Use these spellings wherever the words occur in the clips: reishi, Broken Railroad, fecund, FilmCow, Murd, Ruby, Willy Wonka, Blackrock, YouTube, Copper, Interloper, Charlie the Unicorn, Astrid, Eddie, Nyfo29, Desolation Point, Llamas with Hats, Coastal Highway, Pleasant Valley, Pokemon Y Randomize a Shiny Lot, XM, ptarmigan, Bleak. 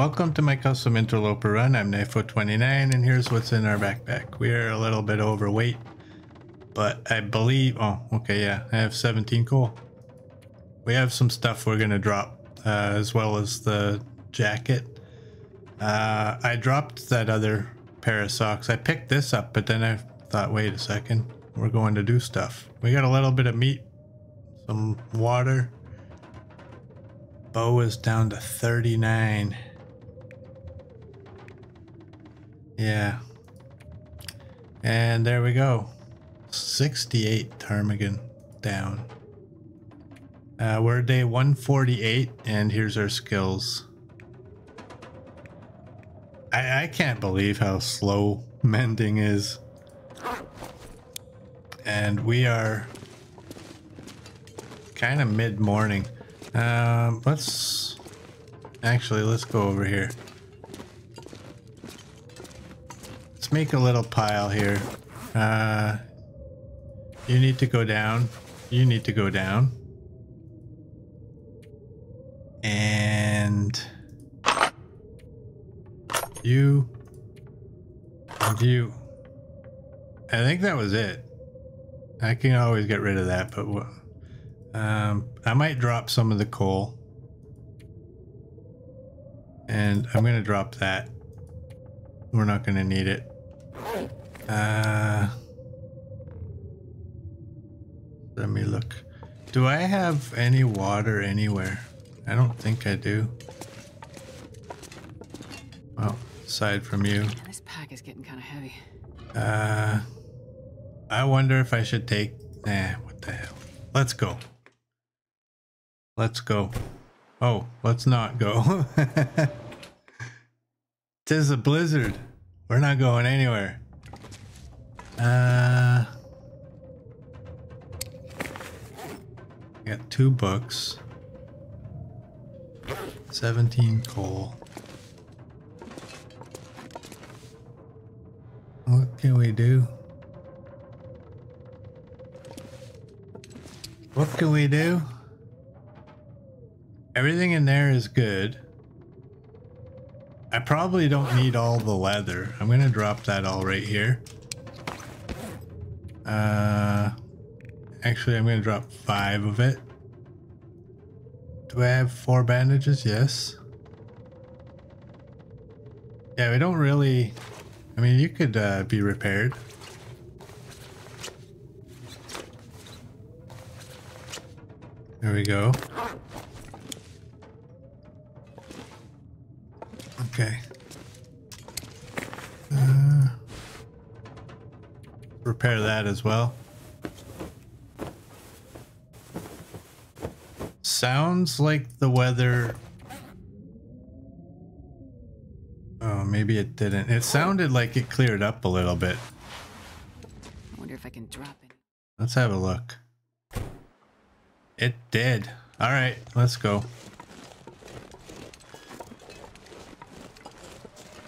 Welcome to my custom interloper run. I'm Nyfo29 and here's what's in our backpack. We're a little bit overweight, but I believe, oh, okay, yeah, I have 17 coal. We have some stuff we're gonna drop, as well as the jacket. I dropped that other pair of socks. I picked this up, but then I thought, wait a second, we're going to do stuff. We got a little bit of meat, some water. Bow is down to 39. Yeah. And there we go. 68 ptarmigan down. We're day 148 and here's our skills. I can't believe how slow mending is. And we are kind of mid-morning. Let's go over here. Let's make a little pile here. You need to go down. You need to go down. And you. And you. I think that was it. I can always get rid of that, but what? I might drop some of the coal. And I'm going to drop that. We're not going to need it. Let me look. Do I have any water anywhere? I don't think I do. Well, aside from you. This pack is getting kind of heavy. I wonder if I should take... Nah, what the hell. Let's go. Let's go. Oh, let's not go. 'Tis a blizzard. We're not going anywhere. Got 2 books. 17 coal. What can we do? What can we do? Everything in there is good. I probably don't need all the leather. I'm gonna drop that all right here. Actually, I'm gonna drop 5 of it. Do I have 4 bandages? Yes. Yeah, we don't really... I mean, you could be repaired. There we go. Okay. Repair that as well. Sounds like the weather... Oh, maybe it didn't. It sounded like it cleared up a little bit. I wonder if I can drop it. Let's have a look. It did. All right, let's go.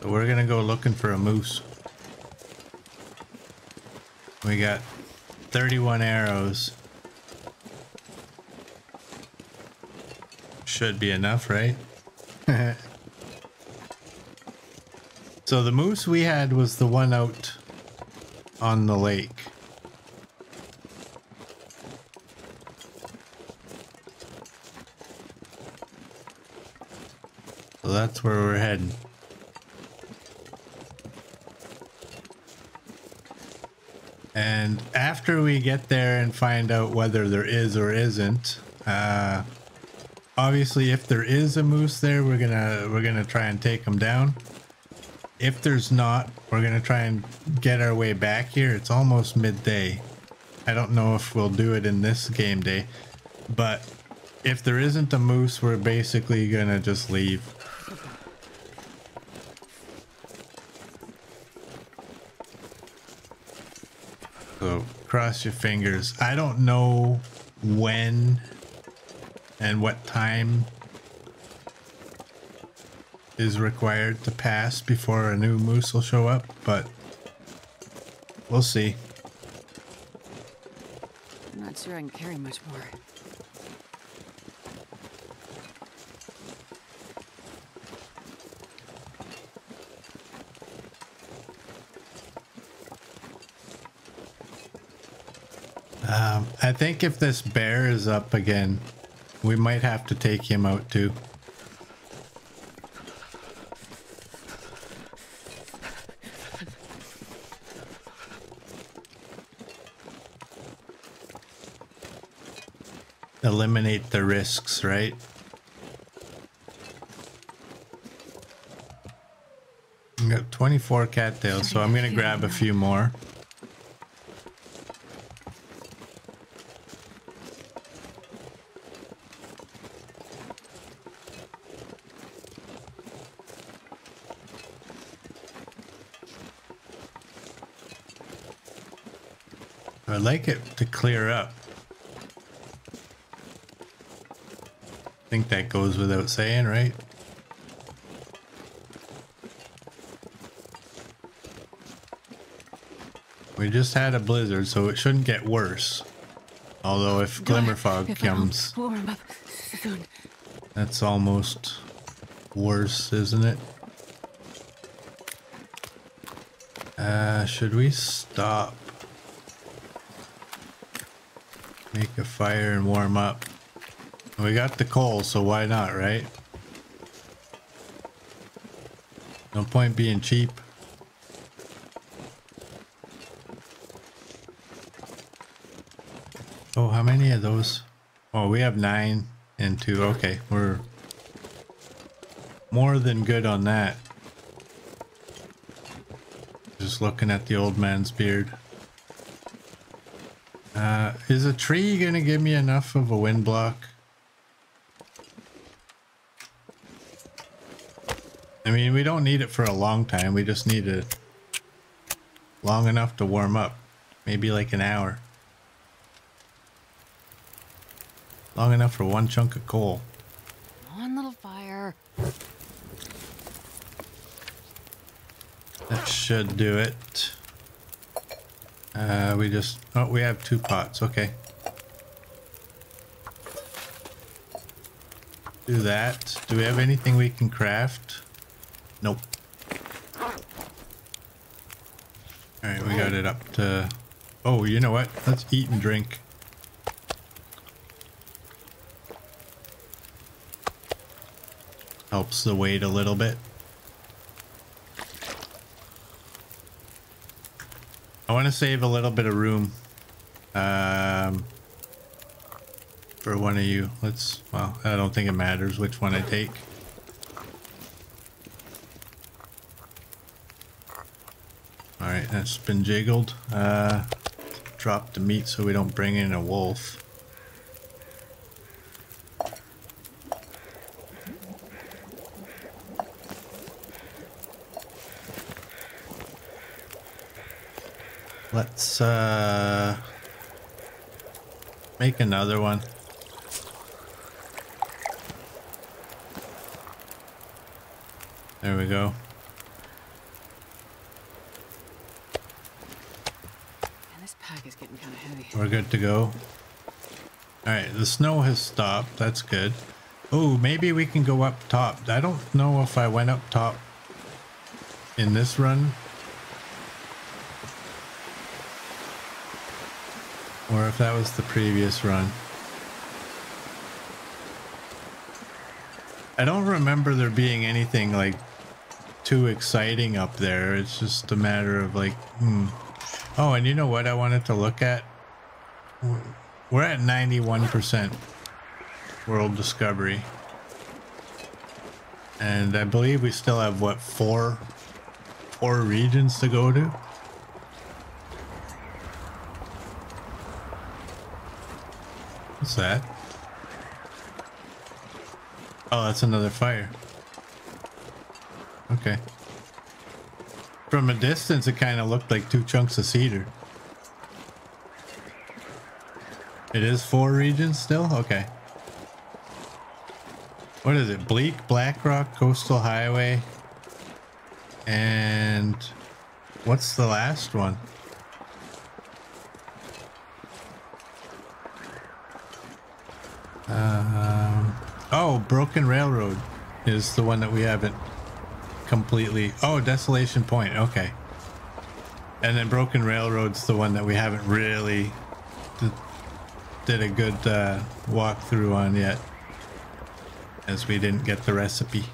So we're gonna go looking for a moose. We got 31 arrows. Should be enough, right? So the moose we had was the one out on the lake. So that's where we're heading. And after we get there and find out whether there is or isn't, obviously if there is a moose there, we're gonna try and take him down. If there's not, we're gonna try and get our way back here. It's almost midday. I don't know if we'll do it in this game day, but if there isn't a moose, we're basically gonna just leave. So cross your fingers. I don't know when and what time is required to pass before a new moose will show up, but we'll see. I'm not sure I can carry much more. I think if this bear is up again, we might have to take him out too. Eliminate the risks, right? I got 24 cattails, so I'm gonna grab a few more. I like it to clear up. I think that goes without saying, right? We just had a blizzard, so it shouldn't get worse. Although if glimmer fog comes, that's almost worse, isn't it? Should we stop? Make a fire and warm up. We got the coal, so why not, right? No point being cheap. Oh, how many of those? Oh, we have 9 and 2. Okay, we're more than good on that. Just looking at the old man's beard. Is a tree gonna give me enough of a wind block? I mean, we don't need it for a long time. We just need it long enough to warm up. Maybe like an hour. Long enough for one chunk of coal. One little fire. That should do it. We just... Oh, we have 2 pots. Okay. Do that. Do we have anything we can craft? Nope. Alright, we got it up to... Oh, you know what? Let's eat and drink. Helps the weight a little bit. I want to save a little bit of room for one of you. Let's, well, I don't think it matters which one I take. All right, that's been jiggled. Drop the meat so we don't bring in a wolf. Let's make another one. There we go. And this pack is getting kind of heavy. We're good to go. All right, the snow has stopped. That's good. Oh, maybe we can go up top. I don't know if I went up top in this run. Or if that was the previous run. I don't remember there being anything like too exciting up there. It's just a matter of like, Oh, and you know what I wanted to look at? We're at 91% world discovery. And I believe we still have what, four regions to go to? What's that? Oh, that's another fire. Okay. From a distance, it kind of looked like 2 chunks of cedar. It is 4 regions still? Okay. What is it? Bleak, Blackrock, Coastal Highway, and what's the last one? Oh, Broken Railroad is the one that we haven't completely... Oh, Desolation Point. Okay. And then Broken Railroad's the one that we haven't really did a good walkthrough on yet, as we didn't get the recipe.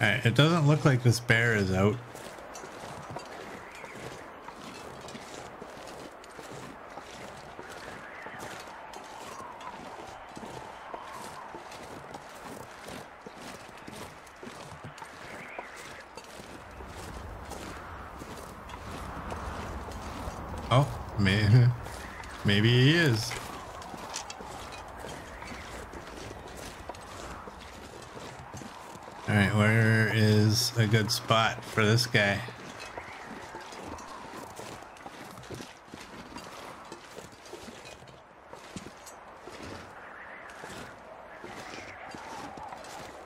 Alright, it doesn't look like this bear is out. Oh, maybe he is. All right, where is a good spot for this guy?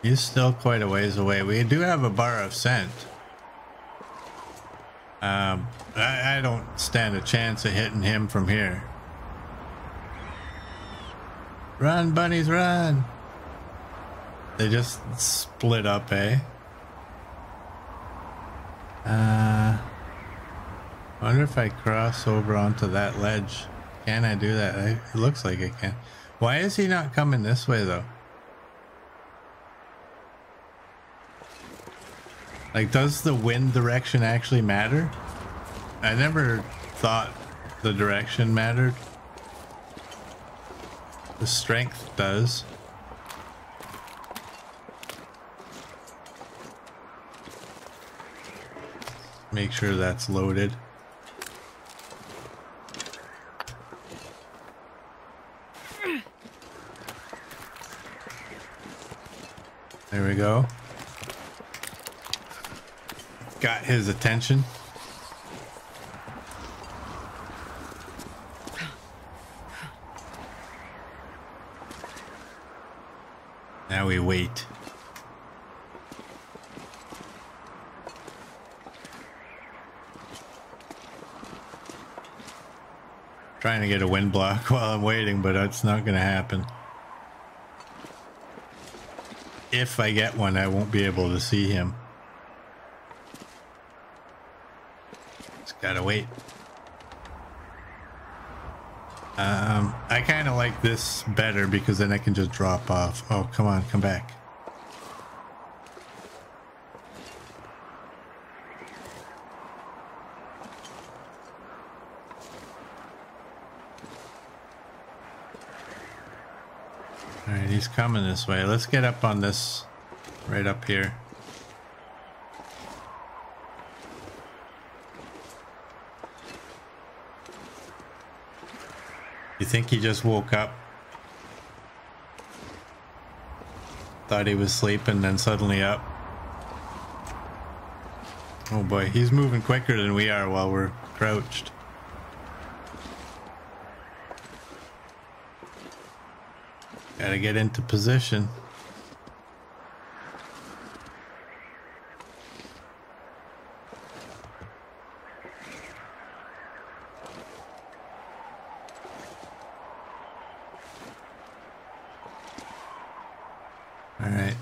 He's still quite a ways away. We do have a bar of scent. I don't stand a chance of hitting him from here. Run, bunnies, run! They just split up, eh? Wonder if I cross over onto that ledge. Can I do that? It looks like I can. Why is he not coming this way, though? Like, does the wind direction actually matter? I never thought the direction mattered. The strength does. Make sure that's loaded. There we go. Got his attention. Now we wait. Trying to get a wind block while I'm waiting, but that's not going to happen. If I get one, I won't be able to see him. Just gotta wait. I kind of like this better because then I can just drop off. Oh, come on, come back. Alright, he's coming this way. Let's get up on this right up here. You think he just woke up? Thought he was sleeping, then suddenly up. Oh boy, he's moving quicker than we are while we're crouched. Gotta get into position. All right.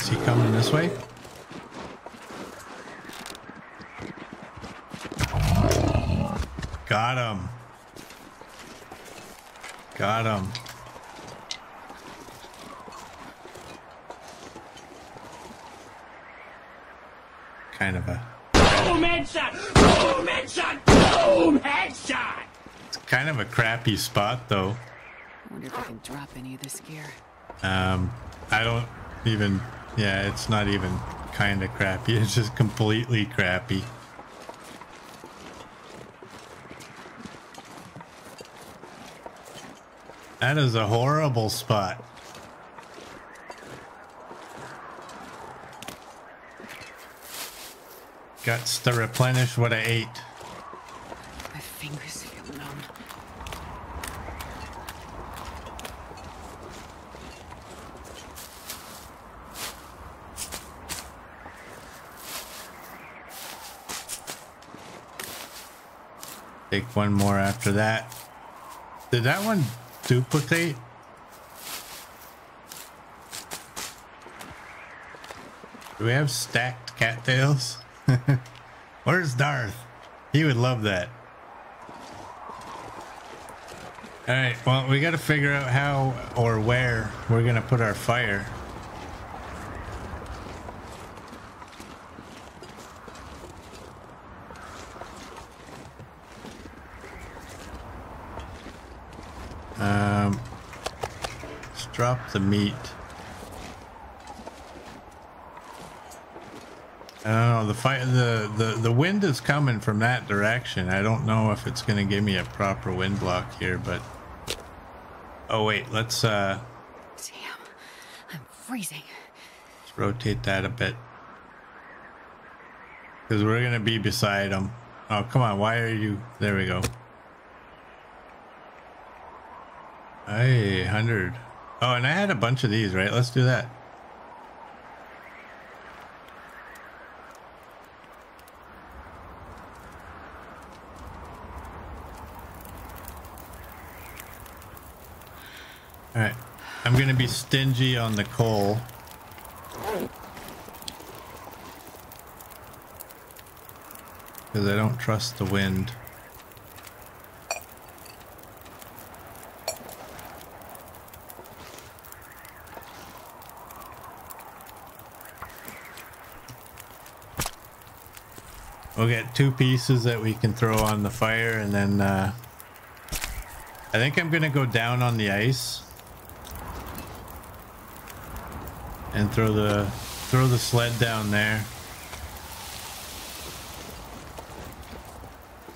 Is he coming this way? Got him. Got him. Kind of a boom headshot. Boom headshot. Boom headshot. It's kind of a crappy spot, though. I wonder if I can drop any of this gear. I don't even. Yeah, it's not even kind of crappy. It's just completely crappy. That is a horrible spot. Guts to replenish what I ate. My fingers feel numb. Take one more after that. Did that one duplicate? Do we have stacked cattails? Where's Darth? He would love that. All right, well, we got to figure out how or where we're going to put our fire. Let's drop the meat. I don't know, the wind is coming from that direction. I don't know if it's going to give me a proper wind block here, but... Oh wait, let's damn, I'm freezing. Let's rotate that a bit, because we're gonna be beside them. Oh come on, why are you? There we go. Hey, 100. Oh, and I had a bunch of these, right? Let's do that. Alright, I'm going to be stingy on the coal. Because I don't trust the wind. We'll get two pieces that we can throw on the fire, and then I think I'm going to go down on the ice and throw the sled down there.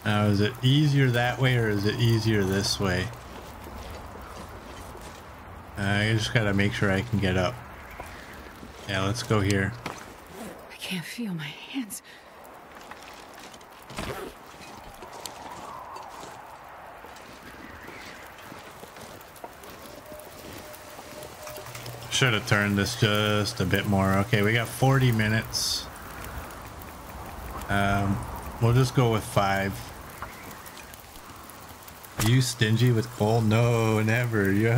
Now, is it easier that way or is it easier this way? I just gotta make sure I can get up. Yeah, let's go here. I can't feel my hands. Should have turned this just a bit more. Okay, we got 40 minutes. We'll just go with 5. Are you stingy with coal? No, never. You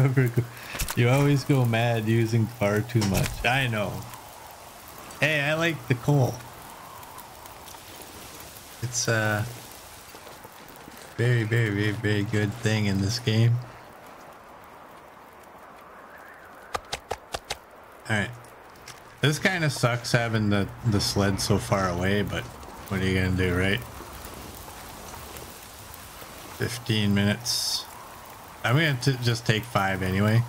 always go mad using far too much. I know. Hey, I like the coal. It's a very, very, very, very good thing in this game. Alright, this kind of sucks having the sled so far away, but what are you gonna do, right? 15 minutes. I'm gonna just take 5 anyway.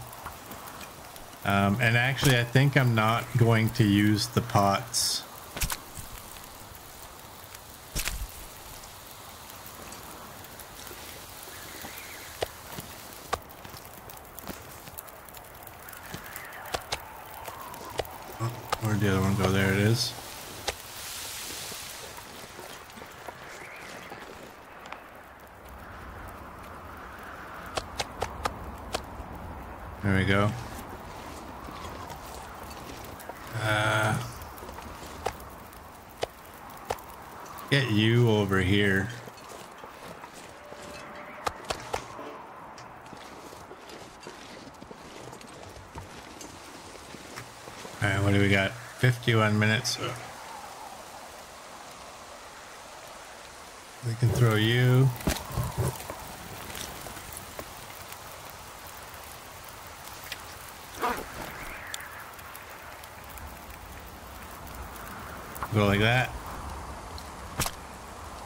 And actually, I think I'm not going to use the pots. The other one go, there it is. There we go. Get you over here. All right, what do we got? 51 minutes. We can throw you. Go like that.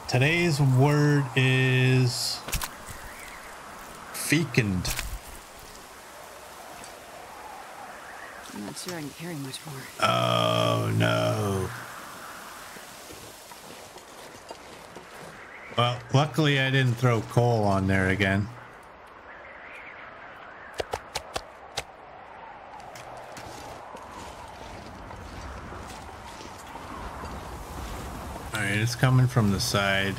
Today's word is fecund. I'm not sure I can carry much more. Oh no. Well, luckily I didn't throw coal on there again. All right, it's coming from the side.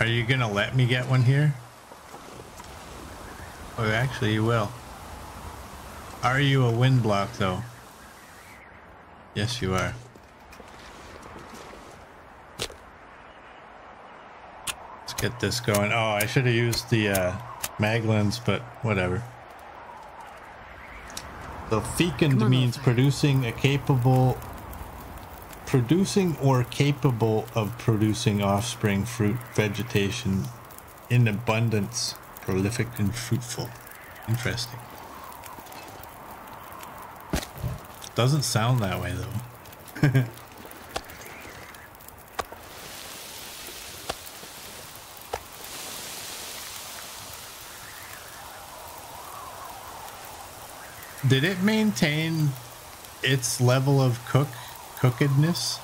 Are you gonna let me get one here? Oh, actually you will. Are you a wind block though? Yes, you are. Let's get this going. Oh, I should have used the maglins, but whatever. So fecund means producing a capable... Producing or capable of producing offspring, fruit, vegetation in abundance, prolific and fruitful. Interesting. Doesn't sound that way though. Did it maintain its level of cookedness?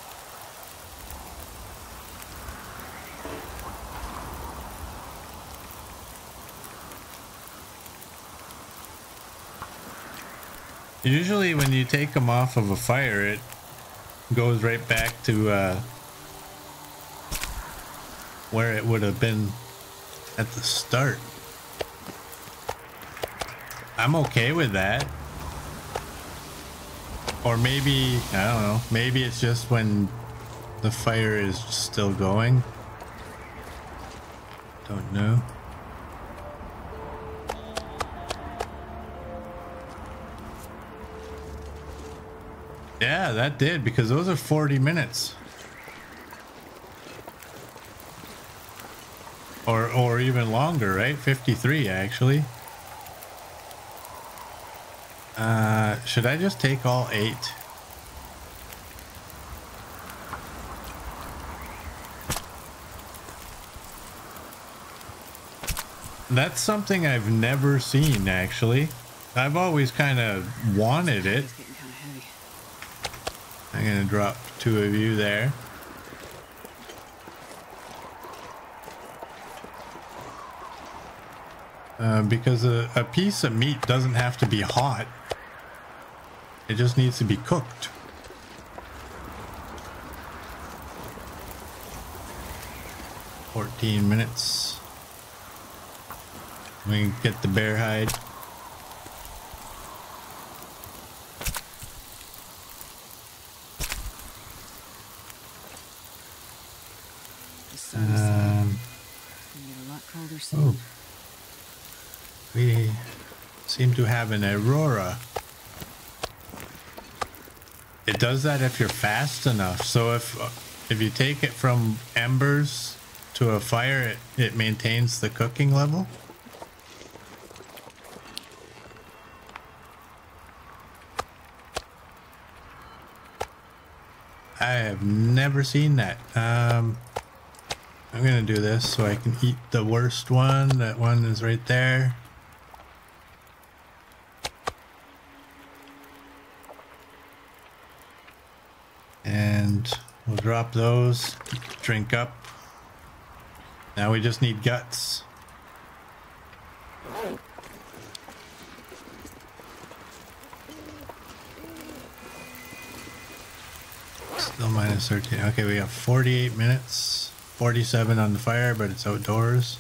Usually when you take them off of a fire, it goes right back to where it would have been at the start. I'm okay with that. Or maybe, I don't know, maybe it's just when the fire is still going. Don't know. Yeah, that did, because those are 40 minutes. Or even longer, right? 53 actually. Should I just take all 8? That's something I've never seen, actually. I've always kind of wanted it. I'm gonna drop 2 of you there. Because a piece of meat doesn't have to be hot. It just needs to be cooked. Fourteen minutes. We can get the bear hide. Oh. We seem to have an aurora. It does that if you're fast enough. So if you take it from embers to a fire, it maintains the cooking level. I have never seen that. I'm gonna do this so I can eat the worst one. That one is right there. And we'll drop those, drink up. Now we just need guts. Still minus 13. Okay, we have 48 minutes, 47 on the fire, but it's outdoors.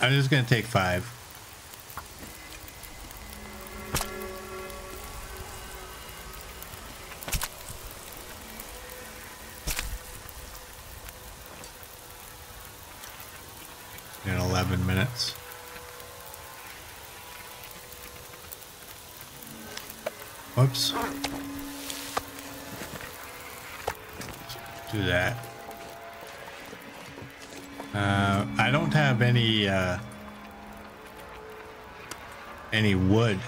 I'm just gonna take 5. In 11 minutes. Whoops. Let's do that. I don't have any wood.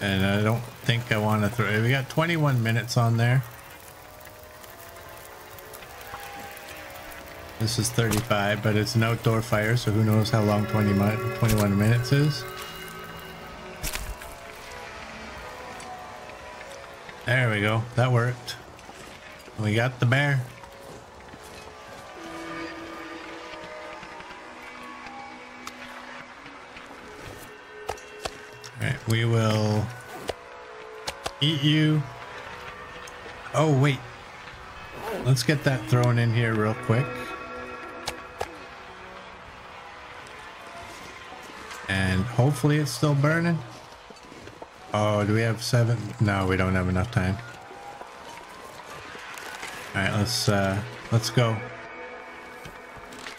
And I don't think I want to throw. We got 21 minutes on there. This is 35, but it's an outdoor fire, so who knows how long 21 minutes is. There we go. That worked. We got the bear. Alright, we will eat you. Oh, wait. Let's get that thrown in here real quick. And hopefully it's still burning. Oh, do we have 7? No, we don't have enough time. All right, let's go.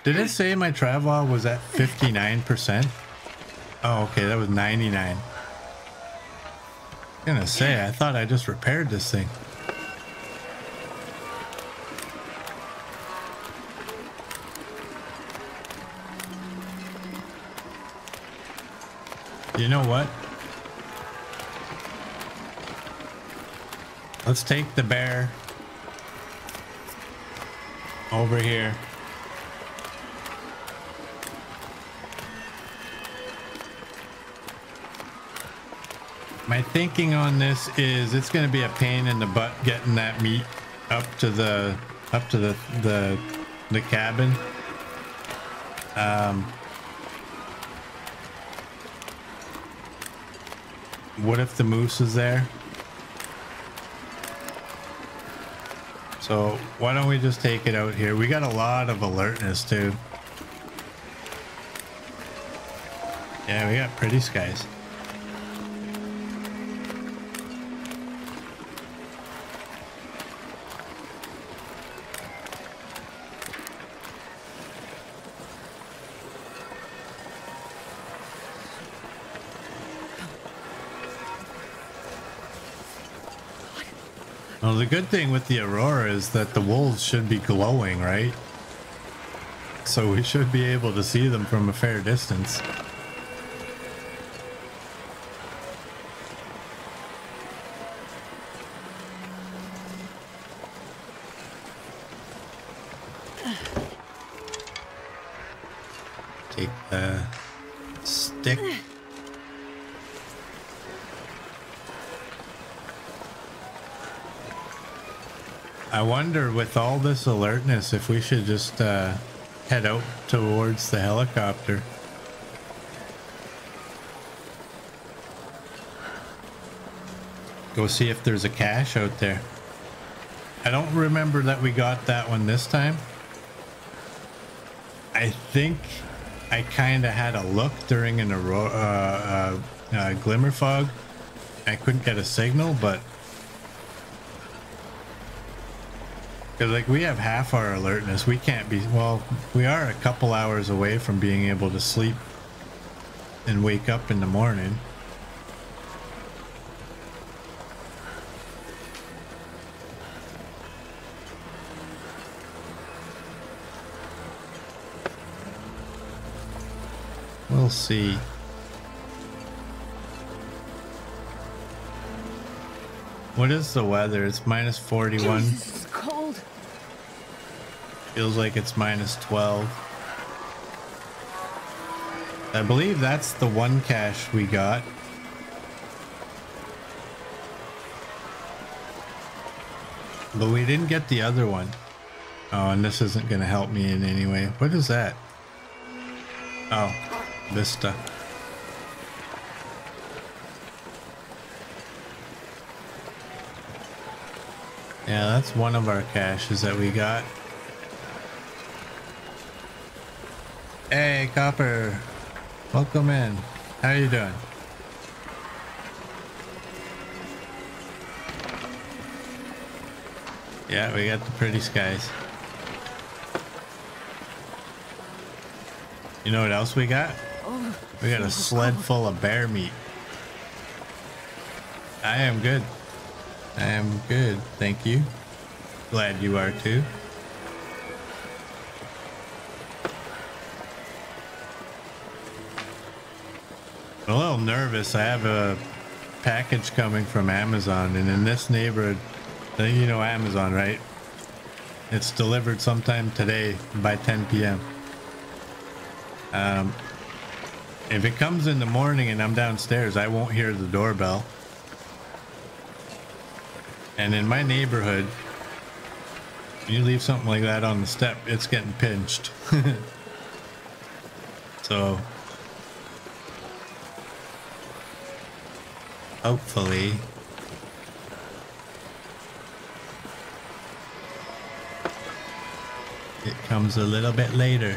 Did it say my travel log was at 59%? Oh, okay, that was 99. I'm gonna say, I thought I just repaired this thing. You know what? Let's take the bear over here. My thinking on this is it's going to be a pain in the butt getting that meat up to the cabin. What if the moose is there? So why don't we just take it out here? We got a lot of alertness too. Yeah, we got pretty skies. Well, the good thing with the Aurora is that the wolves should be glowing, right? So we should be able to see them from a fair distance. Take the stick. I wonder with all this alertness if we should just head out towards the helicopter. Go see if there's a cache out there. I don't remember that we got that one this time. I think I kind of had a look during an glimmer fog. I couldn't get a signal, but because, like, we have half our alertness. We can't be... Well, we are a couple hours away from being able to sleep and wake up in the morning. We'll see. What is the weather? It's minus 41. Jesus. Feels like it's minus 12. I believe that's the one cache we got. But we didn't get the other one. Oh, and this isn't going to help me in any way. What is that? Oh, Vista. Yeah, that's one of our caches that we got. Hey, Copper. Welcome in. How are you doing? Yeah, we got the pretty skies. You know what else we got? We got a sled full of bear meat. I am good. I am good. Thank you. Glad you are too. I'm a little nervous. I have a package coming from Amazon, and in this neighborhood, you know Amazon, right? It's delivered sometime today by 10 p.m. If it comes in the morning and I'm downstairs, I won't hear the doorbell. And in my neighborhood, you leave something like that on the step, it's getting pinched. So... hopefully. It comes a little bit later.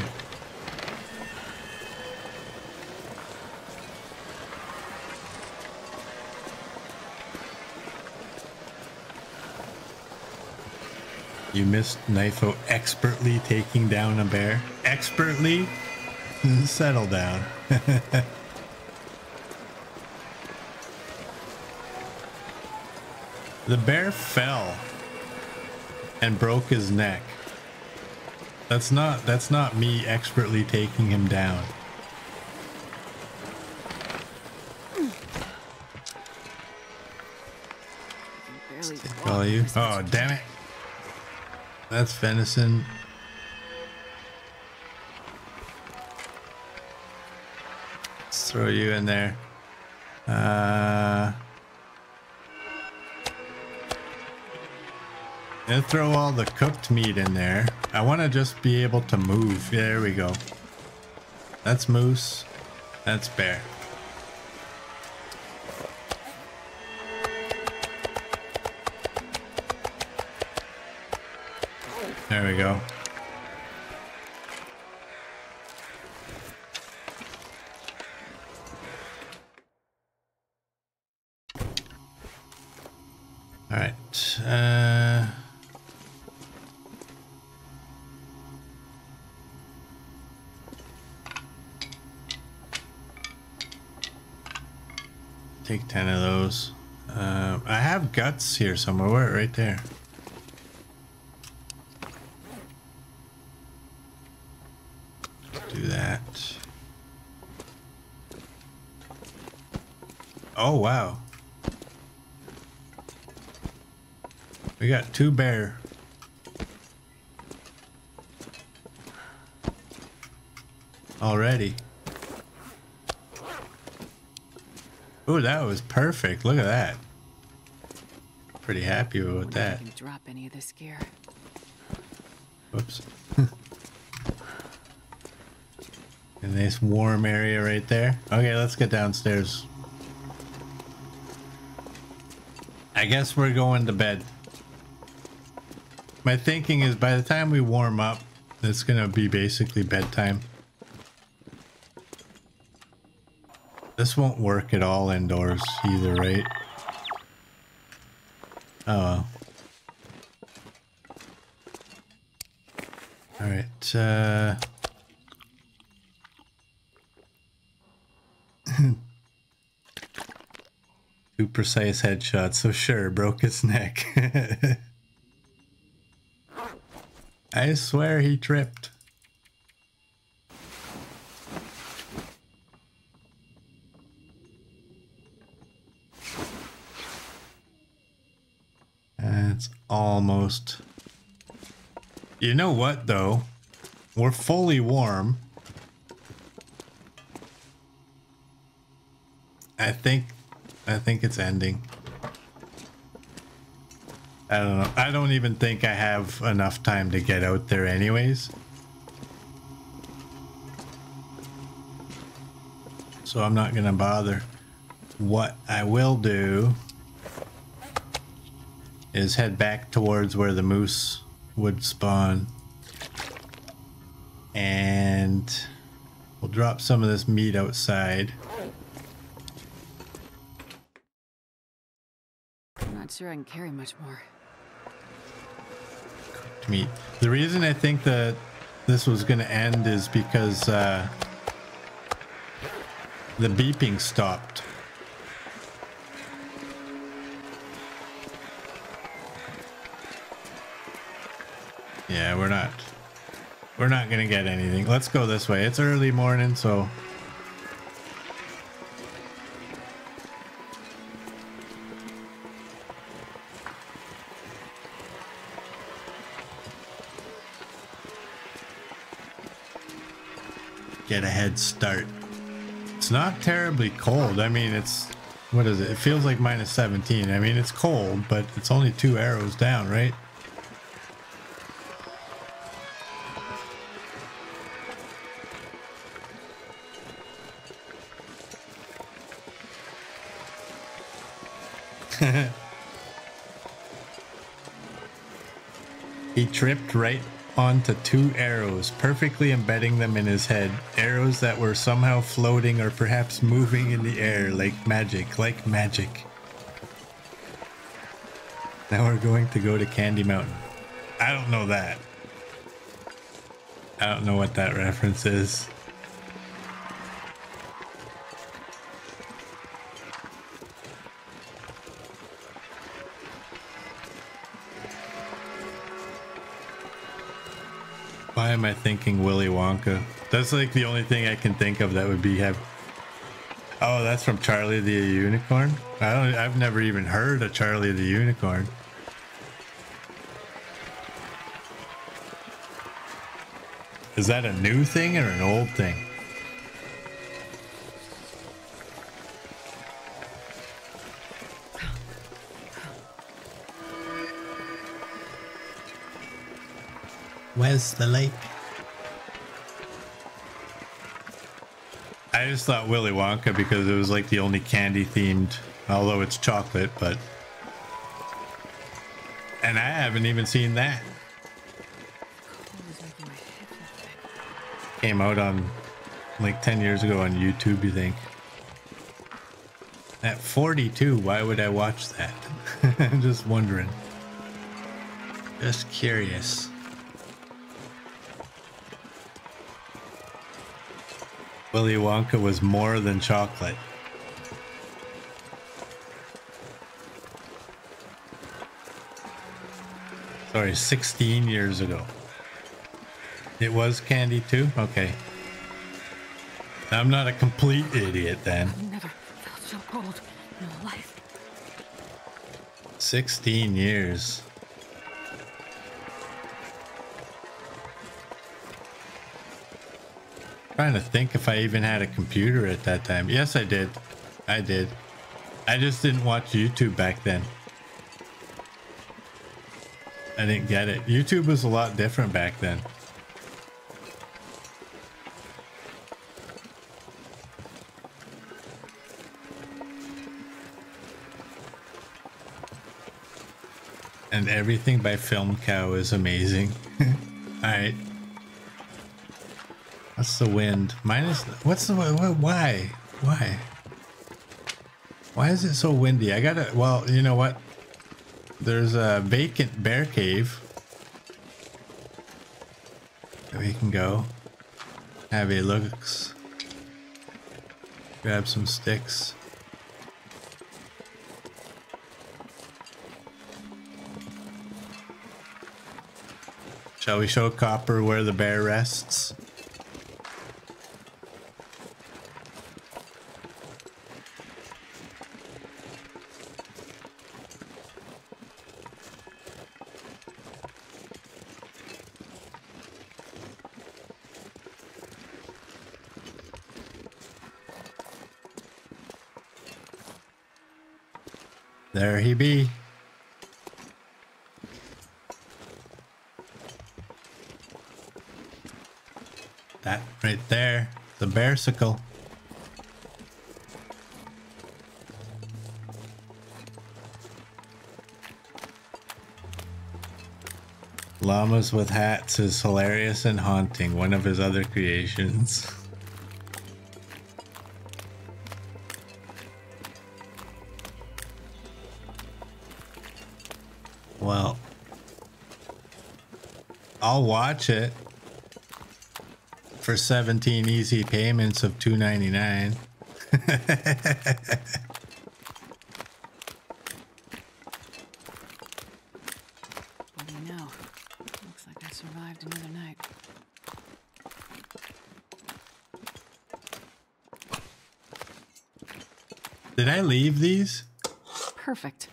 You missed Nyfo expertly taking down a bear. Expertly? Settle down. The bear fell and broke his neck. That's not me expertly taking him down. All you. Oh, damn it. That's venison. Let's throw you in there. I'll throw all the cooked meat in there. I want to just be able to move. There we go. That's moose. That's bear. There we go. All right. Take 10 of those. I have guts here somewhere. Where? Right there. Oh wow, we got two bear. Already. Oh, that was perfect. Look at that. Pretty happy with that. Can drop any of this gear. Whoops. A nice warm area right there. Okay, let's get downstairs. I guess we're going to bed. My thinking is by the time we warm up, it's gonna be basically bedtime. This won't work at all indoors either, right? Oh. All right. Two precise headshots, so sure, broke his neck. I swear he tripped. That's almost... You know what, though? We're fully warm. I think it's ending. I don't know. I don't even think I have enough time to get out there anyways. So I'm not gonna bother. What I will do is head back towards where the moose would spawn. And we'll drop some of this meat outside. Sure, I can carry much more. Cooked meat. The reason I think that this was going to end is because the beeping stopped. Yeah, we're not going to get anything. Let's go this way. It's early morning, so. Get a head start. It's not terribly cold. I mean, it's, what is it? It feels like minus 17. I mean, it's cold, but it's only 2 arrows down, right? He tripped right onto 2 arrows, perfectly embedding them in his head. Arrows that were somehow floating or perhaps moving in the air like magic, like magic. Now we're going to go to Candy Mountain. I don't know that. I don't know what that reference is. Why am I thinking Willy Wonka? That's like the only thing I can think of that would be have. Oh, that's from Charlie the Unicorn? I've never even heard of Charlie the Unicorn. Is that a new thing or an old thing? Where's the lake? I just thought Willy Wonka because it was like the only candy themed, although it's chocolate, but... And I haven't even seen that. Came out on like 10 years ago on YouTube, you think. At 42, why would I watch that? I'm just wondering. Just curious. Willy Wonka was more than chocolate. Sorry, 16 years ago. It was candy too? Okay. I'm not a complete idiot then. I've never felt so cold in my life. 16 years. Trying to think if I even had a computer at that time. Yes, I did. I did. I just didn't watch YouTube back then. I didn't get it. YouTube was a lot different back then. And everything by FilmCow is amazing. Alright. What's the wind? Minus... What's the... Why? Why? Why is it so windy? I gotta... Well, you know what? There's a vacant bear cave that we can go. Have a look. Grab some sticks. Shall we show Copper where the bear rests? There he be. That right there, the bearsicle. Llamas with Hats is hilarious and haunting, one of his other creations. Well, I'll watch it for 17 easy payments of $2.99. What do you know? Looks like I survived another night. Did I leave these? Perfect.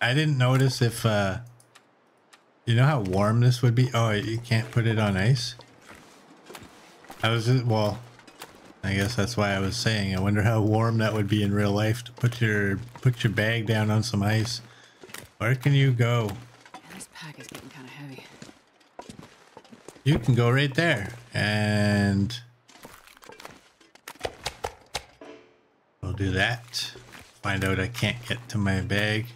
I didn't notice if, you know how warm this would be? Oh, you can't put it on ice? I was just, well, I guess that's why I was saying, I wonder how warm that would be in real life to put your bag down on some ice. Where can you go? Yeah, this pack is getting kind of heavy. You can go right there and we'll do that. Find out I can't get to my bag.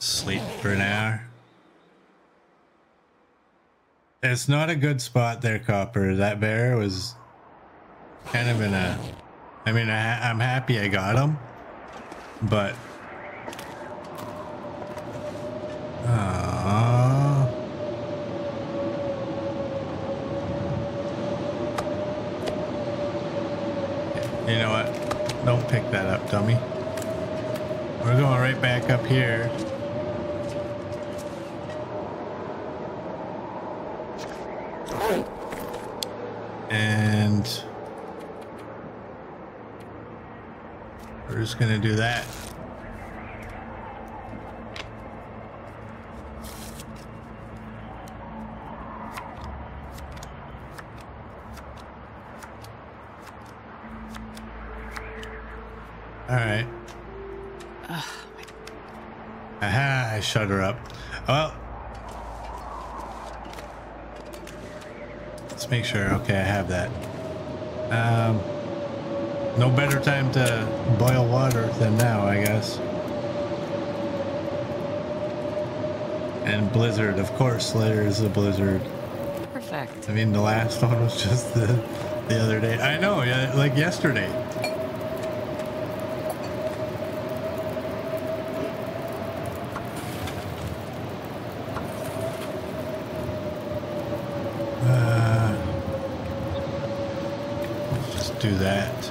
Sleep for an hour. It's not a good spot there, Copper. That bear was kind of in a... I mean, I'm happy I got him, But you know what? Don't pick that up, dummy. We're going right back up here. And we're just gonna do that. All right. Aha, I shut her up. Well, let's make sure. Okay, I have that. No better time to boil water than now, I guess. And blizzard, of course, there is a blizzard. Perfect. I mean, the last one was just the other day. I know, yeah, like yesterday. Do that.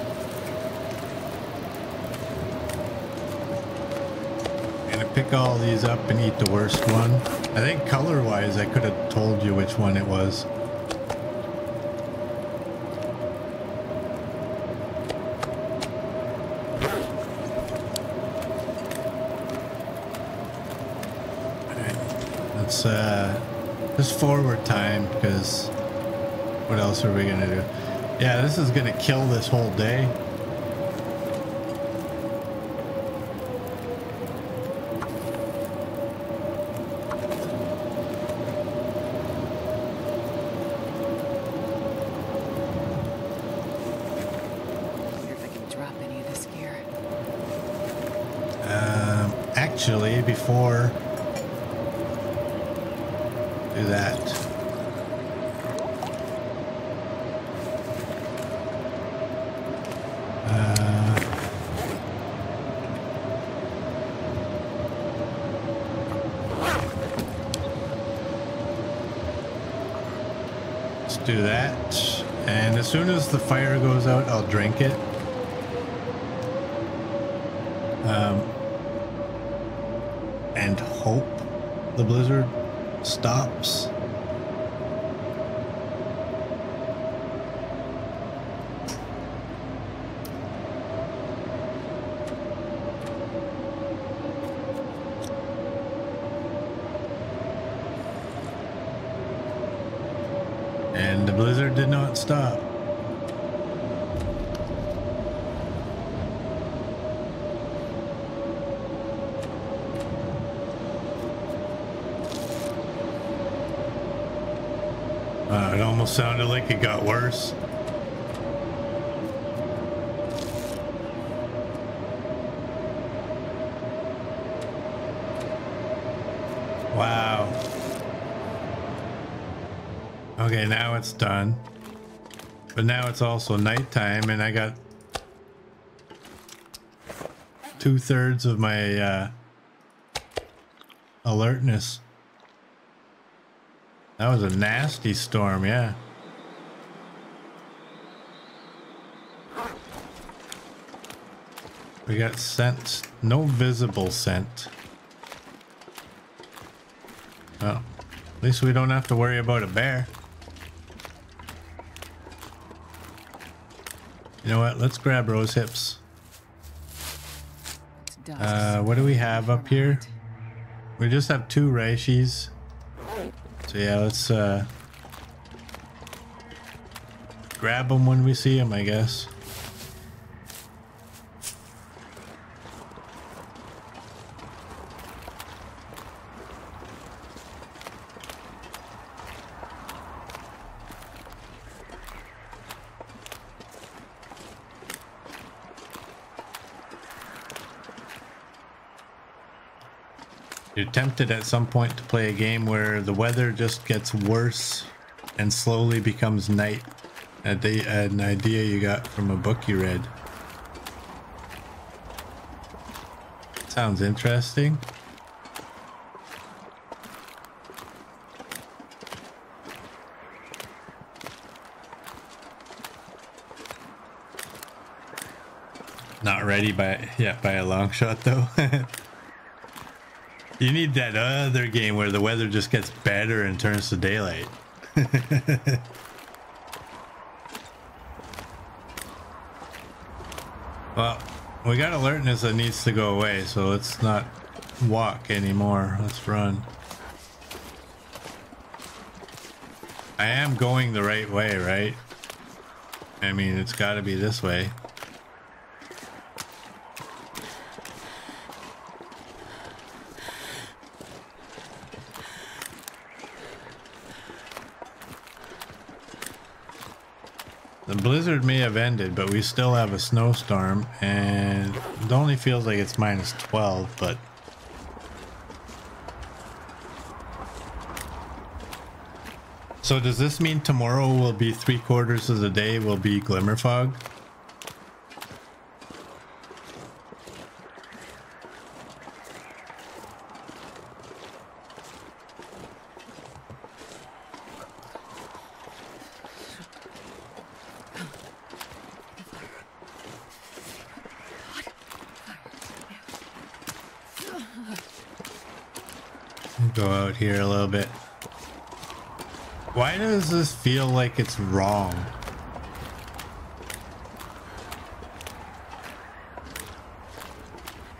I'm gonna pick all these up and eat the worst one. I think color wise I could have told you which one it was. Alright, let's just forward time, because what else are we gonna do? Yeah, this is gonna kill this whole day. I wonder if I can drop any of this gear. Actually, before do that. Do that, and as soon as the fire goes out, I'll drink it. And hope the blizzard stops. Stop. It almost sounded like it got worse. Wow. Okay, now it's done. But now it's also nighttime, and I got 2/3 of my alertness. That was a nasty storm, yeah. We got scent, no visible scent. Well, at least we don't have to worry about a bear. You know what? Let's grab rose hips. What do we have up here? We just have 2 reishis. So yeah, let's grab them when we see them, I guess. You're tempted at some point to play a game where the weather just gets worse and slowly becomes night. An idea you got from a book you read. Sounds interesting. Not ready by a long shot though. You need that other game where the weather just gets better and turns to daylight. Well, we got alertness that needs to go away, so let's not walk anymore. Let's run. I am going the right way, right? I mean, it's got to be this way. The blizzard may have ended, but we still have a snowstorm, and it only feels like it's minus 12, but so does this mean tomorrow will be 3/4 of the day will be glimmer fog? Go out here a little bit. Why does this feel like it's wrong?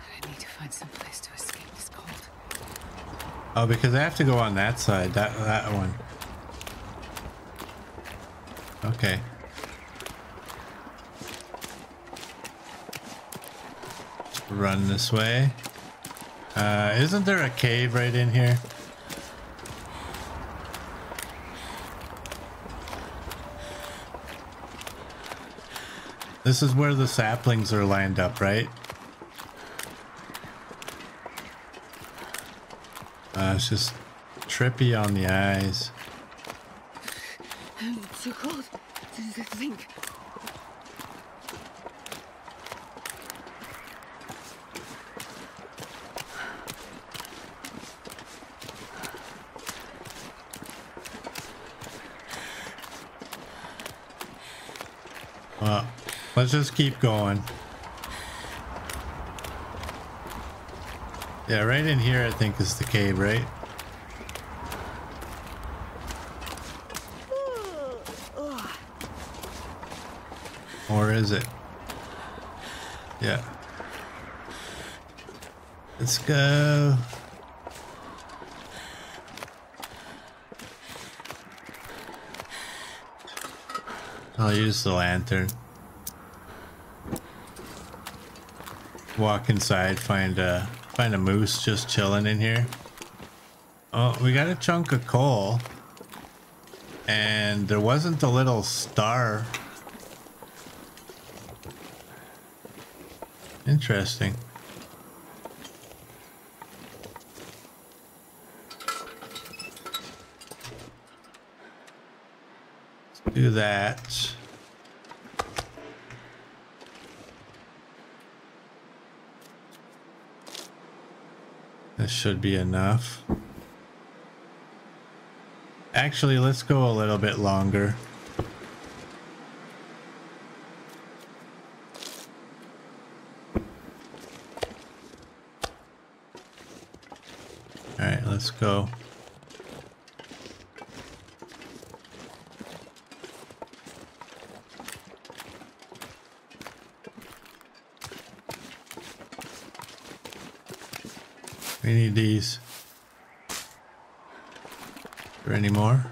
I need to find some place to escape this cold. Oh, because I have to go on that side, that one. Okay. Run this way. Isn't there a cave right in here? This is where the saplings are lined up, right? It's just trippy on the eyes. It's so cold. I think. Let's just keep going. Yeah, right in here I think is the cave, right? Or is it? Yeah. Let's go. I'll use the lantern. Walk inside, find a moose just chilling in here. Oh, we got a chunk of coal, and there wasn't a little star. Interesting. Let's do that. This should be enough. Actually, let's go a little bit longer. All right, let's go. We need these. Is there any more?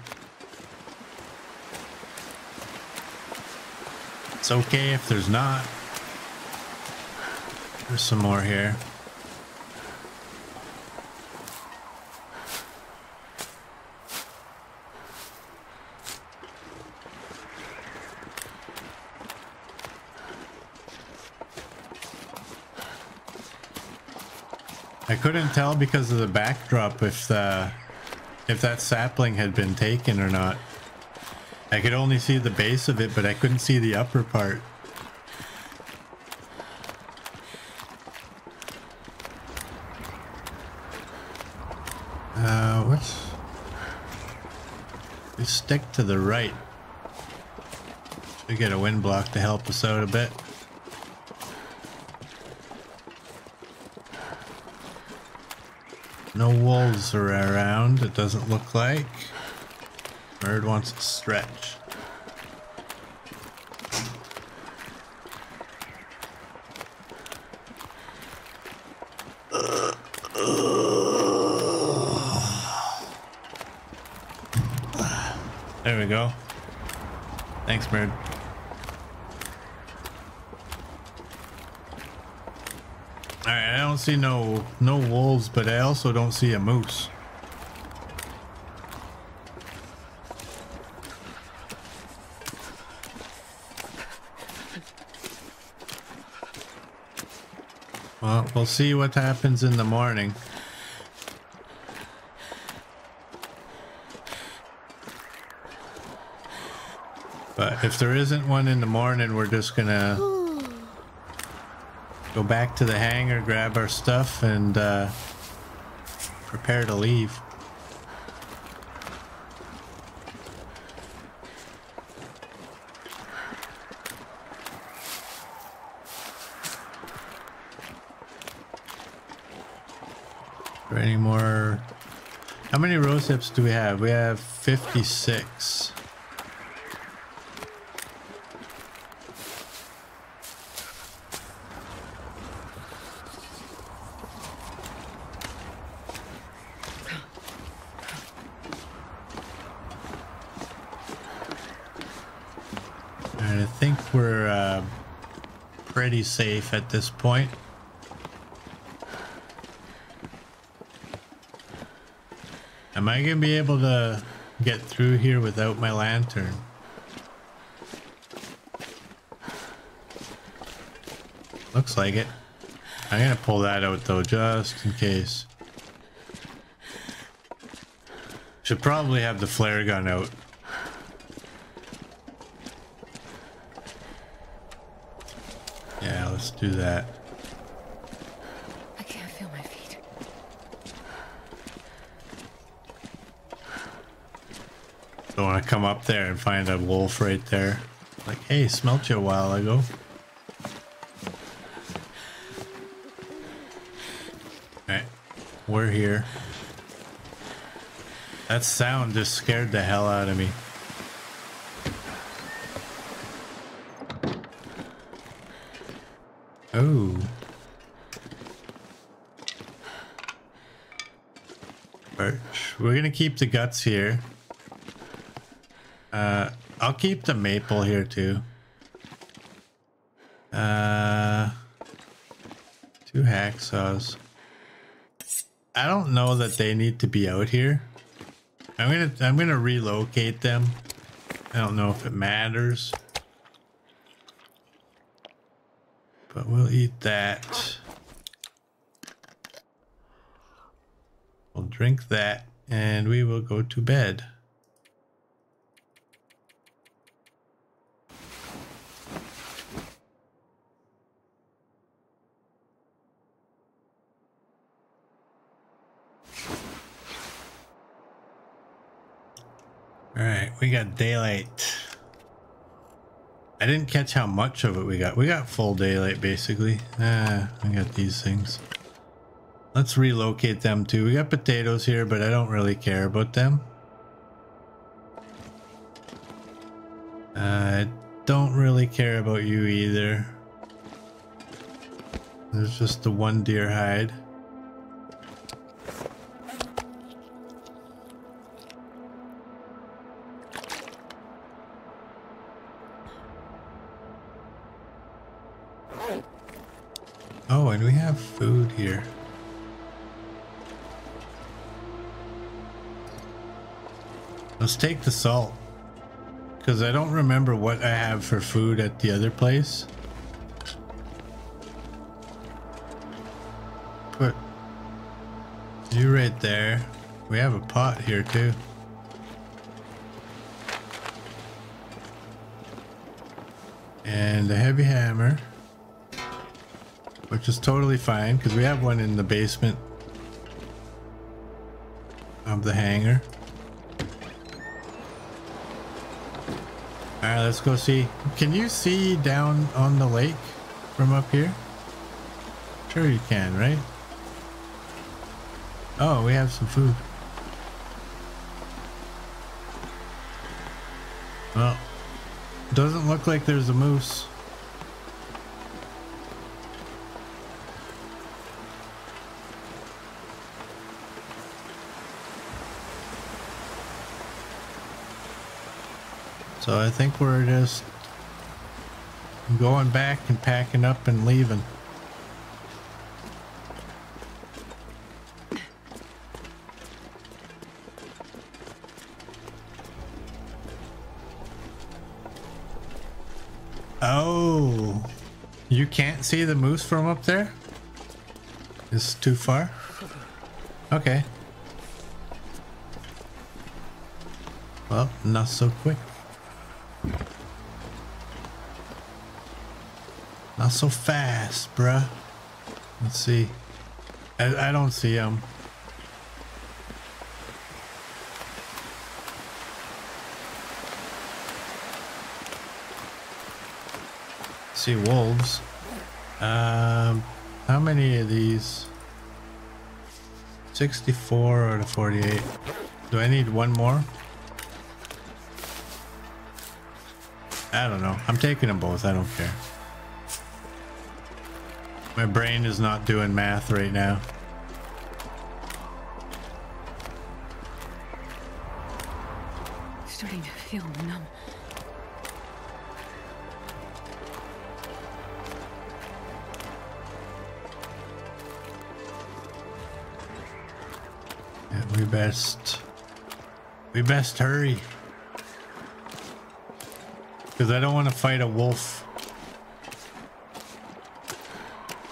It's okay if there's not. There's some more here. I couldn't tell because of the backdrop if that sapling had been taken or not. I could only see the base of it, but I couldn't see the upper part. stick to the right. We get a wind block to help us out a bit. No wolves are around, it doesn't look like. Murd wants to stretch. There we go. Thanks, Murd. Alright, I don't see no wolves, but I also don't see a moose. Well, we'll see what happens in the morning. But if there isn't one in the morning, we're just gonna go back to the hangar, grab our stuff, and prepare to leave. Or any more? How many rosips do we have? We have 56. Pretty safe at this point. Am I gonna be able to get through here without my lantern? Looks like it. I'm gonna pull that out though, just in case. Should probably have the flare gun out. Let's do that. I can't feel my feet. Don't want to come up there and find a wolf right there. Like, hey, smelt you a while ago. Alright, we're here. That sound just scared the hell out of me. Oh. Birch. We're gonna keep the guts here. I'll keep the maple here too. 2 hacksaws. I don't know that they need to be out here. I'm gonna relocate them. I don't know if it matters. But we'll eat that. We'll drink that and we will go to bed. All right, we got daylight. I didn't catch how much of it we got. We got full daylight, basically. I got these things. Let's relocate them, too. We got potatoes here, but I don't really care about them. I don't really care about you, either. There's just the one deer hide. Oh, and we have food here. Let's take the salt, because I don't remember what I have for food at the other place. Put you right there. We have a pot here too. And a heavy hammer. Which is totally fine, because we have one in the basement of the hangar. Alright, let's go see. Can you see down on the lake from up here? Sure you can, right? Oh, we have some food. Well, doesn't look like there's a moose. So I think we're just going back and packing up and leaving. Oh, you can't see the moose from up there? It's too far? Okay. Well, not so quick. Not so fast, bruh. Let's see. I don't see him. See wolves. How many of these? 64 out of 48. Do I need one more? I don't know. I'm taking them both. I don't care. My brain is not doing math right now. Starting to feel numb. And we best hurry. Because I don't want to fight a wolf.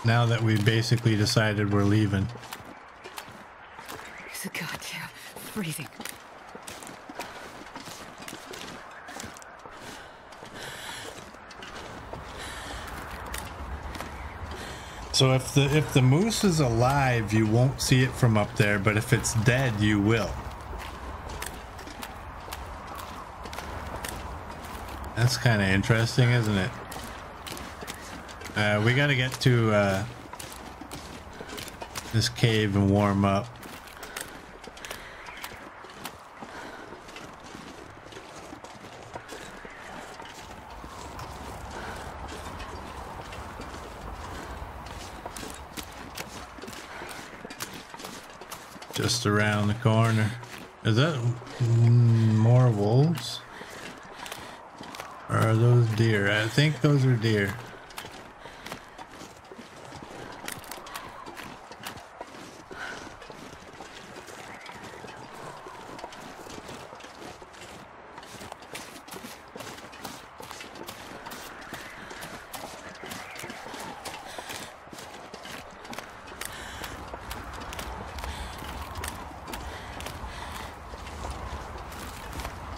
Now that we basically decided we're leaving. It's a goddamn freezing. So if the moose is alive, you won't see it from up there, but if it's dead, you will. That's kind of interesting, isn't it? We gotta get to this cave and warm up. Just around the corner. Is that more wolves? Or are those deer? I think those are deer.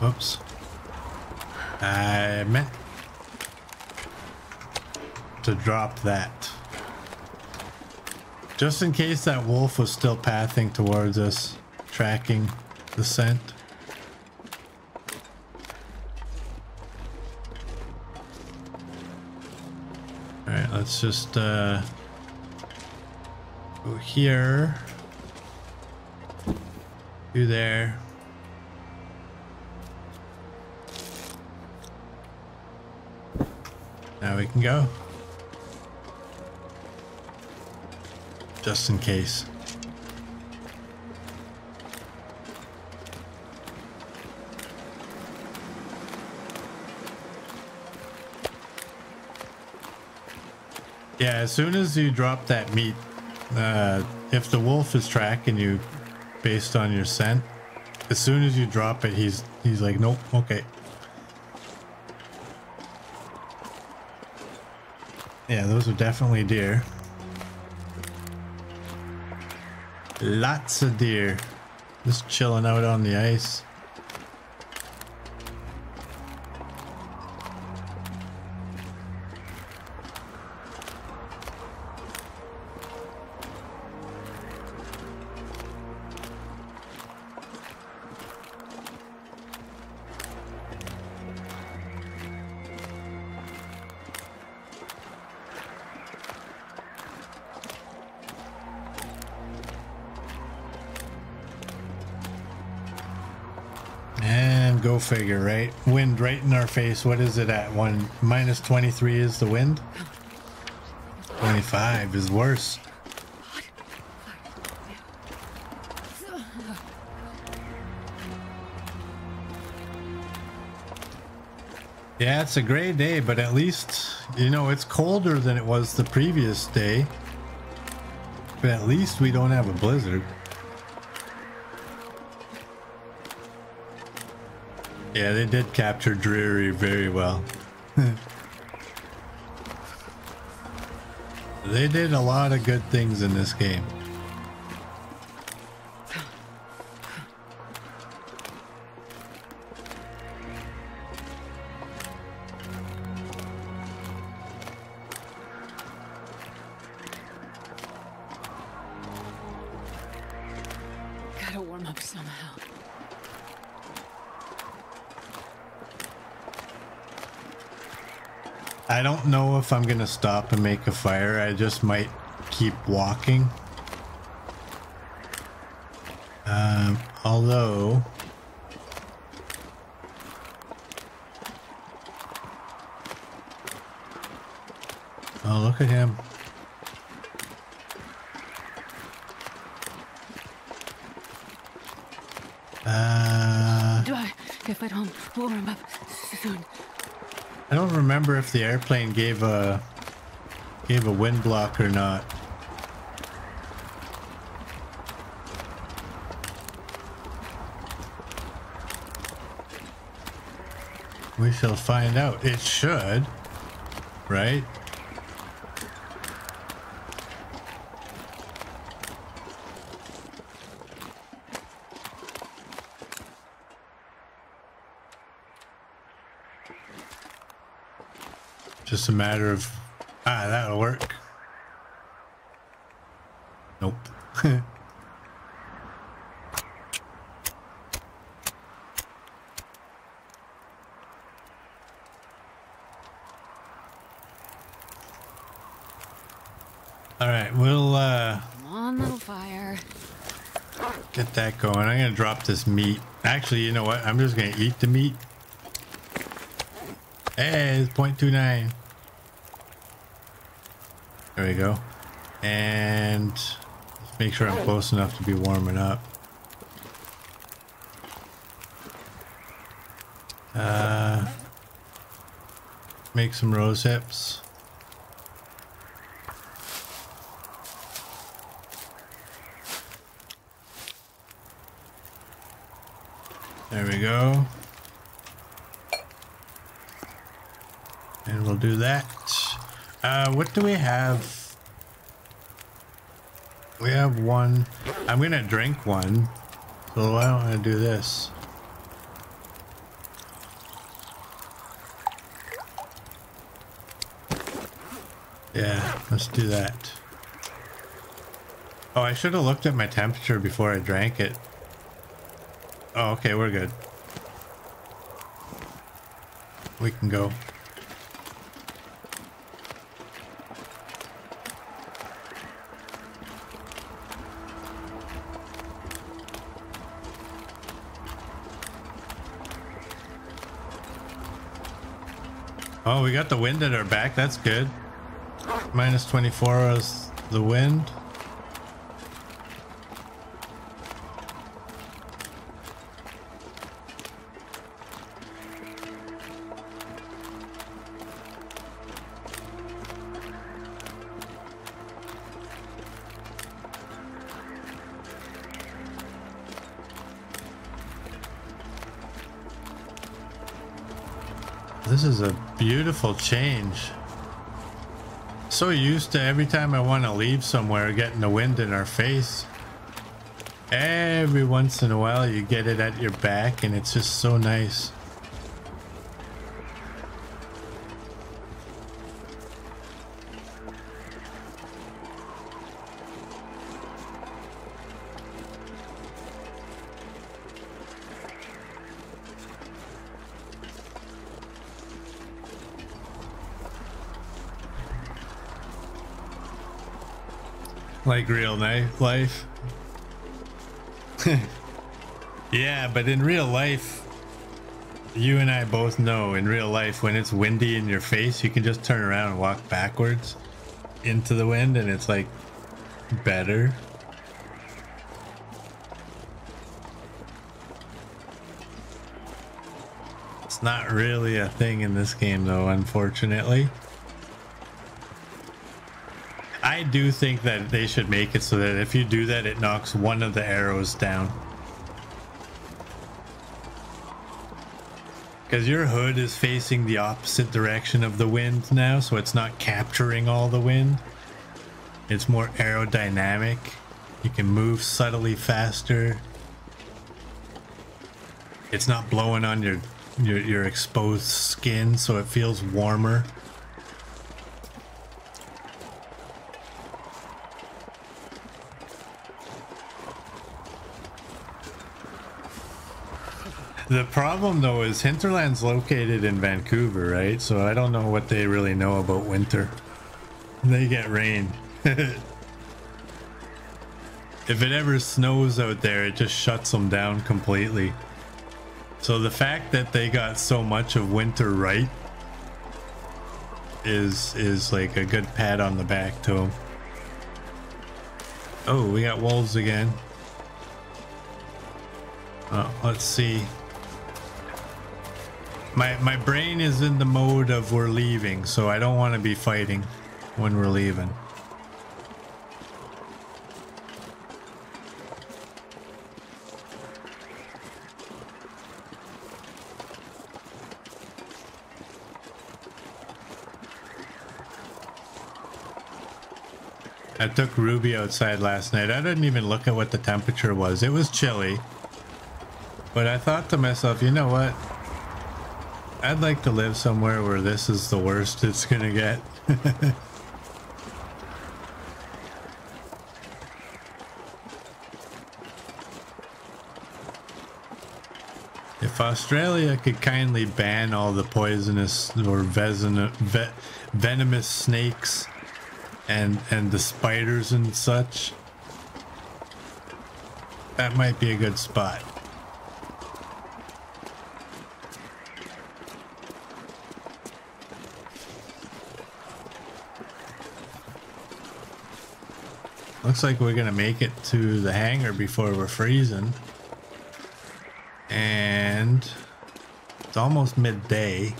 Oops. I meant to drop that. Just in case that wolf was still pathing towards us, tracking the scent. Alright, let's just go here. Do there. Now we can go. Just in case. Yeah, as soon as you drop that meat, if the wolf is tracking you based on your scent, as soon as you drop it, he's like, nope, okay. Yeah, those are definitely deer. Lots of deer. Just chilling out on the ice. go figure, right? Wind right in our face. What is it at? One minus 23 is the wind. 25 is worse. Yeah, it's a gray day, but at least, you know, it's colder than it was the previous day. But at least we don't have a blizzard. Yeah, they did capture dreary very well. They did a lot of good things in this game. I don't know if I'm gonna stop and make a fire. I just might keep walking. Although oh, look at him. Do I get back home? Warm up soon. I don't remember if the airplane gave a wind block or not. We shall find out. It should, right? Just a matter of that'll work. Nope. All right, we'll come on, little fire. Get that going. I'm gonna drop this meat. Actually, you know what? I'm just gonna eat the meat. Hey, it's 0.29. There we go. And let's make sure I'm close enough to be warming up. Make some rose hips. There we go. And we'll do that. What do we have? We have one. I'm gonna drink one. So why don't I do this? Yeah, let's do that. Oh, I should have looked at my temperature before I drank it. Oh, okay, we're good. We can go. Oh, we got the wind at our back. That's good. Minus 24 is the wind. This is a beautiful change. So used to every time I want to leave somewhere getting the wind in our face. Every once in a while you get it at your back and it's just so nice. Like real life. Yeah, but in real life, you and I both know in real life when it's windy in your face, you can just turn around and walk backwards into the wind and it's like better. It's not really a thing in this game though, unfortunately. I do think that they should make it so that if you do that, it knocks one of the arrows down. Because your hood is facing the opposite direction of the wind now, so it's not capturing all the wind. It's more aerodynamic. You can move subtly faster. It's not blowing on your exposed skin, so it feels warmer. The problem though is Hinterland's located in Vancouver, right? So I don't know what they really know about winter. They get rain. If it ever snows out there, it just shuts them down completely. So the fact that they got so much of winter right is like a good pat on the back to them. Oh, we got wolves again. Let's see. My brain is in the mode of we're leaving, so I don't want to be fighting when we're leaving. I took Ruby outside last night. I didn't even look at what the temperature was. It was chilly, but I thought to myself, you know what? I'd like to live somewhere where this is the worst it's gonna get. If Australia could kindly ban all the poisonous or venomous snakes and the spiders and such, that might be a good spot. Looks like we're gonna make it to the hangar before we're freezing. And it's almost midday.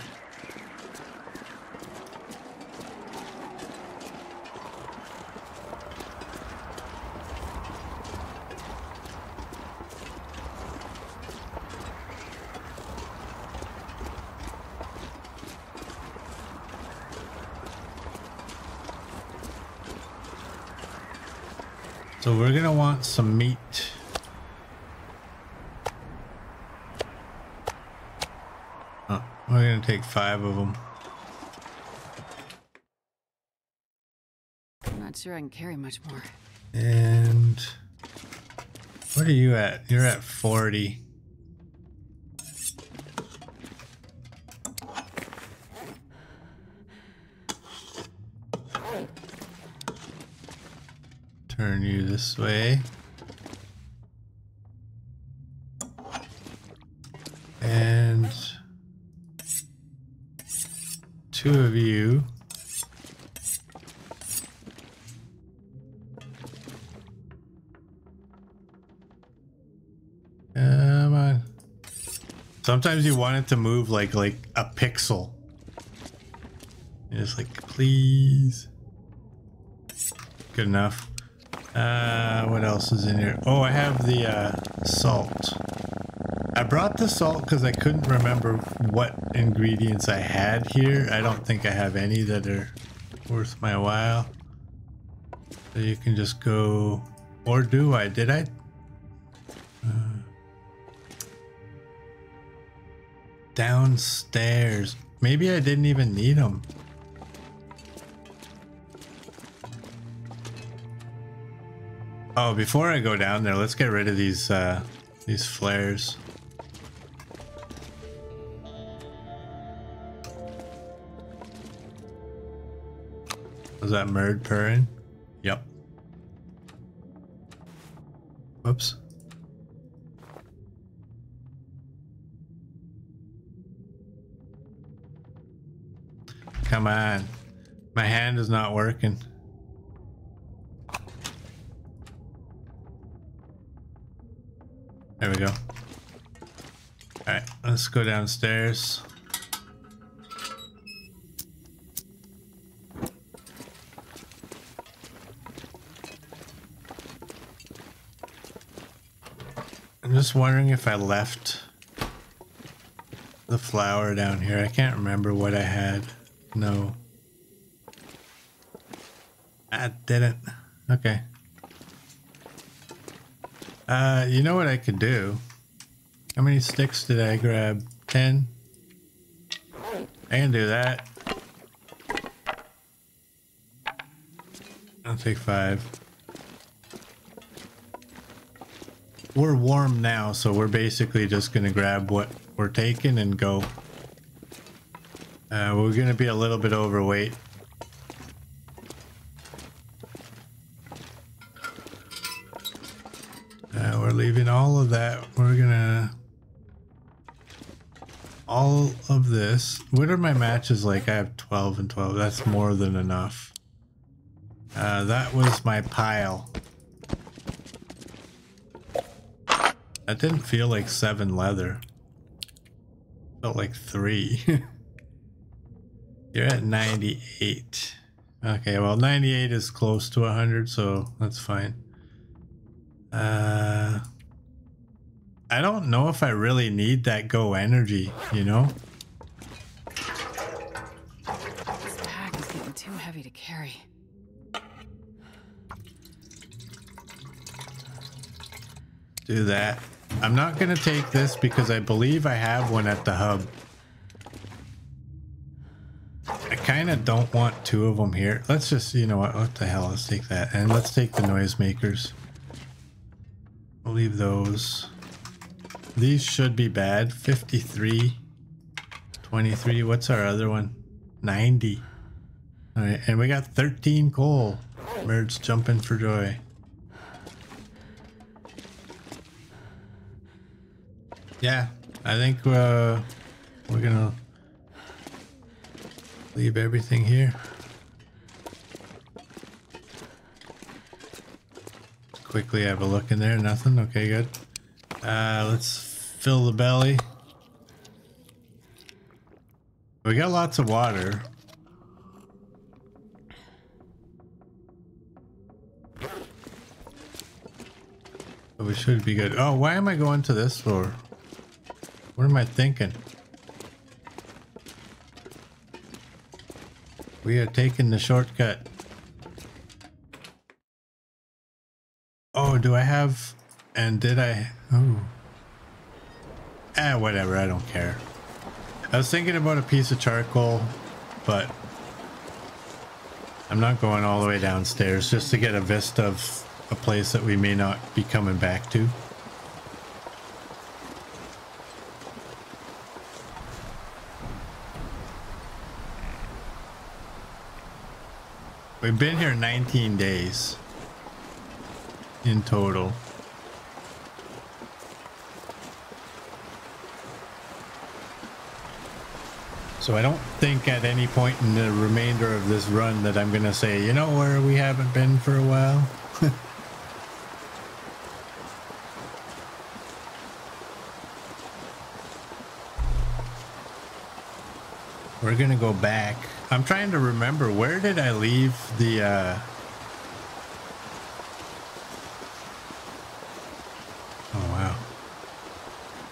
So we're gonna want some meat. Oh, we're gonna take 5 of them. I'm not sure I can carry much more. And what are you at? You're at 40. Turn you this way. And 2 of you. Come on. Sometimes you want it to move like a pixel. You're just like, please. Good enough. What else is in here? Oh, I have the salt. I brought the salt because I couldn't remember what ingredients I had here. I don't think I have any that are worth my while. So you can just go, or do I? Did I? Downstairs. Maybe I didn't even need them. Oh, before I go down there, let's get rid of these flares. Was that Murd purring? Yep. Whoops. Come on. My hand is not working. There we go. Alright, let's go downstairs. I'm just wondering if I left the flower down here. I can't remember what I had. No. I didn't. Okay. You know what I could do? How many sticks did I grab? 10? I can do that. I'll take 5. We're warm now, so we're basically just gonna grab what we're taking and go. We're gonna be a little bit overweight. We're leaving all of that. We're gonna... all of this. What are my matches like? I have 12 and 12. That's more than enough. That was my pile. That didn't feel like 7 leather. Felt like 3. You're at 98. Okay, well 98 is close to 100, so that's fine. I don't know if I really need that go energy, you know? This pack is getting too heavy to carry. Do that. I'm not gonna take this because I believe I have one at the hub. I kind of don't want 2 of them here. Let's just, you know what the hell, let's take that. And let's take the noisemakers. We'll leave those. These should be bad. 53, 23, what's our other one? 90. All right, and we got 13 coal. Murd's jumping for joy. Yeah, I think we're gonna leave everything here. Quickly have a look in there. Nothing. Okay, good. Let's fill the belly. We got lots of water. But we should be good. Oh, why am I going to this floor? What am I thinking? We are taking the shortcut. Oh, do I have, and did I, oh, whatever, I don't care. I was thinking about a piece of charcoal, but I'm not going all the way downstairs just to get a vista of a place that we may not be coming back to. We've been here 19 days. In total. So I don't think at any point in the remainder of this run that I'm going to say, you know where we haven't been for a while? We're going to go back. I'm trying to remember, where did I leave the...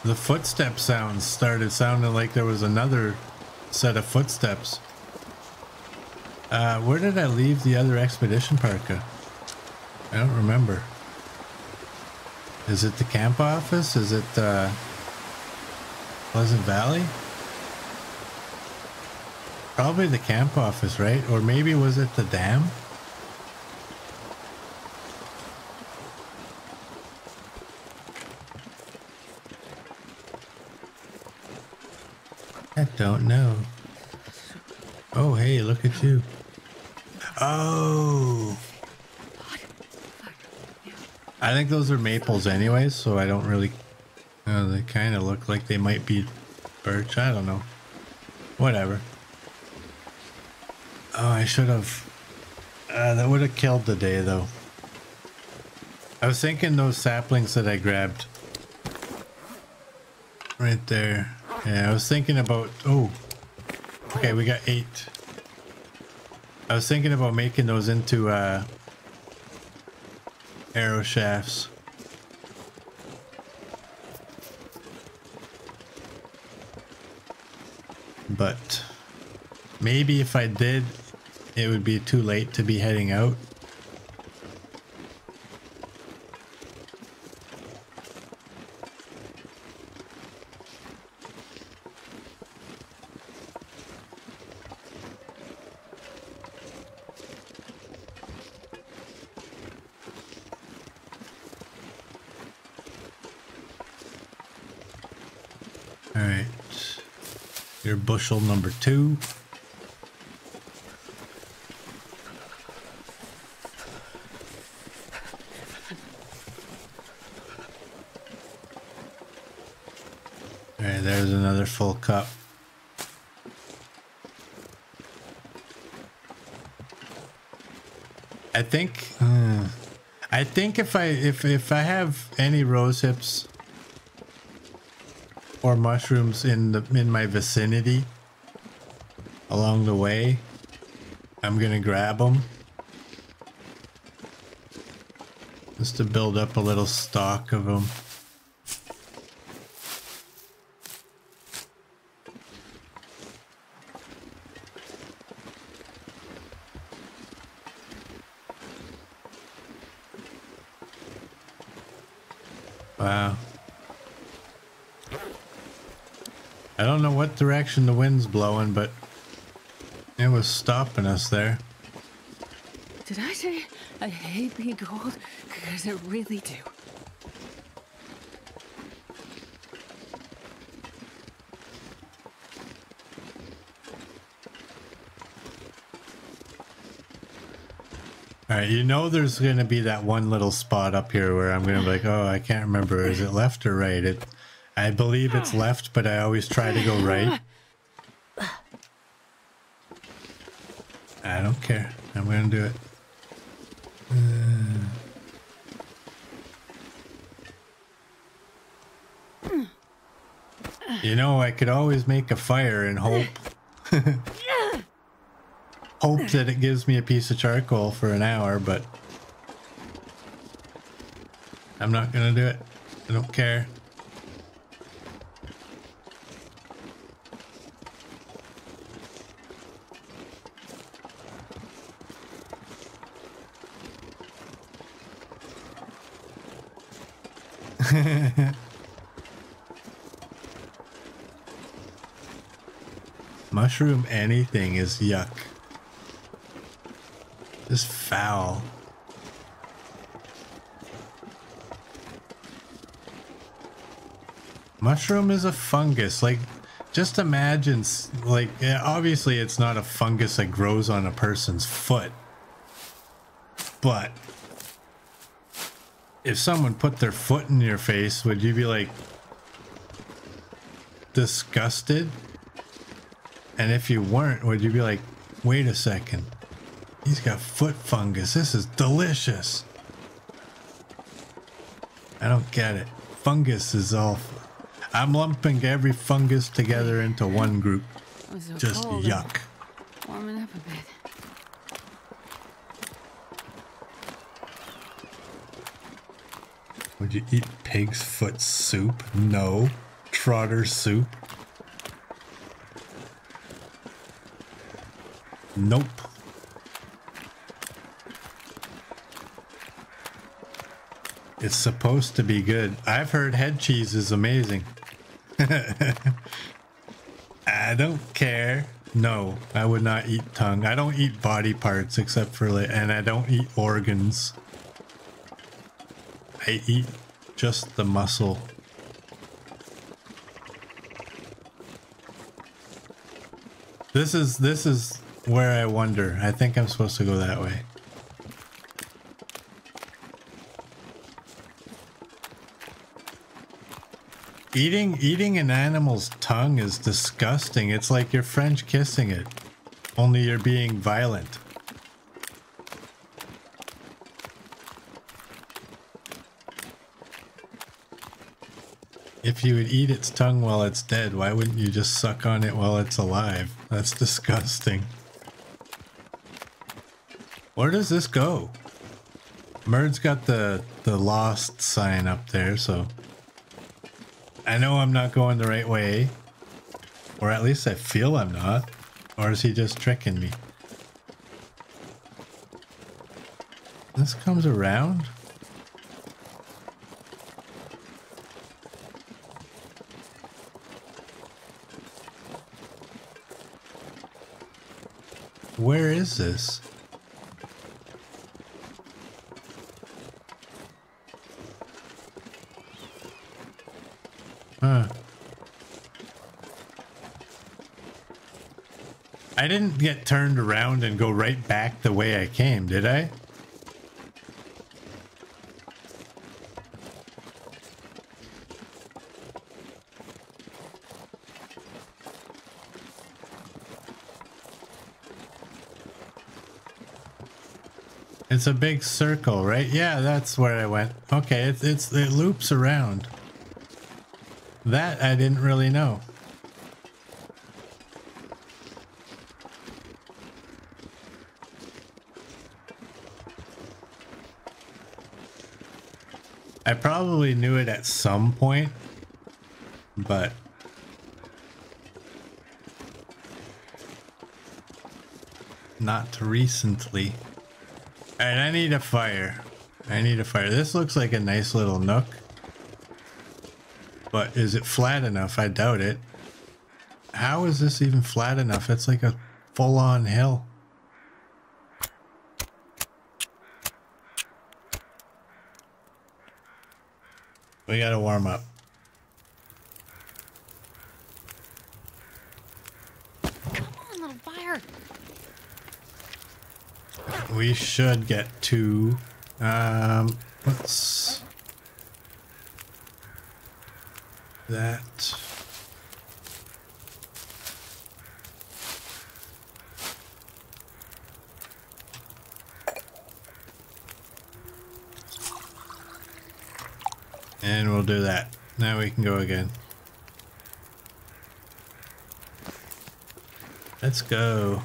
The footstep sounds started sounding like there was another set of footsteps. Where did I leave the other expedition parka? I don't remember. Is it the camp office? Is it Pleasant Valley? Probably the camp office, right? Or maybe was it the dam? I don't know. Oh, hey, look at you. Oh! I think those are maples anyways, so I don't really... Oh, they kind of look like they might be birch. I don't know. Whatever. Oh, I should have. That would have killed the day, though. I was thinking those saplings that I grabbed. Right there. Yeah, I was thinking about... Oh. Okay, we got 8. I was thinking about making those into arrow shafts. But maybe if I did, it would be too late to be heading out. All right, your bushel number 2. There's another full cup. I think if I have any rose hips or mushrooms in my vicinity along the way, I'm gonna grab them just to build up a little stock of them. Wow. I don't know what direction the wind's blowing, but it was stopping us there. Did I say I hate being cold? Because I really do. Alright, you know there's going to be that one little spot up here where I'm going to be like, oh, I can't remember. Is it left or right? I believe it's left, but I always try to go right. I don't care. I'm going to do it. You know, I could always make a fire and hope. Hope that it gives me a piece of charcoal for an hour, but I'm not gonna do it. I don't care. Mushroom anything is yuck. Just foul. Mushroom is a fungus. Like, just imagine, like, obviously it's not a fungus that grows on a person's foot. But if someone put their foot in your face, would you be like disgusted? And if you weren't, would you be like, wait a second. He's got foot fungus. This is delicious. I don't get it. Fungus is all... I'm lumping every fungus together into one group. So just yuck. Warming up a bit. Would you eat pig's foot soup? No. Trotter soup? Nope. It's supposed to be good. I've heard head cheese is amazing. I don't care. No, I would not eat tongue. I don't eat body parts except for, and I don't eat organs. I eat just the muscle. This is where I wonder. I think I'm supposed to go that way. Eating an animal's tongue is disgusting. It's like you're French kissing it. Only you're being violent. If you would eat its tongue while it's dead, why wouldn't you just suck on it while it's alive? That's disgusting. Where does this go? Murd's got the lost sign up there, so... I know I'm not going the right way. Or at least I feel I'm not. Or is he just tricking me? This comes around? Where is this? Huh. I didn't get turned around and go right back the way I came, did I? It's a big circle, right? Yeah, that's where I went. Okay, it loops around. That I didn't really know. I probably knew it at some point, but... not recently. Alright, I need a fire. I need a fire. This looks like a nice little nook. But is it flat enough? I doubt it. How is this even flat enough? It's like a full-on hill. We gotta warm up. We should get to, what's that? And we'll do that. Now we can go again. Let's go.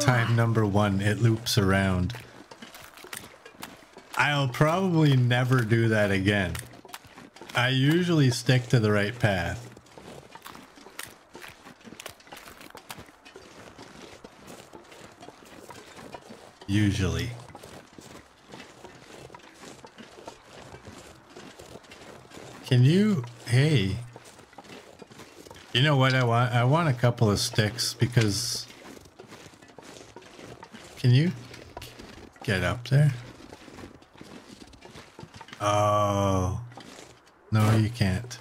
Time number one, it loops around. I'll probably never do that again. I usually stick to the right path. Usually. Can you... hey. You know what I want? I want a couple of sticks because... can you get up there? Oh, no, you can't.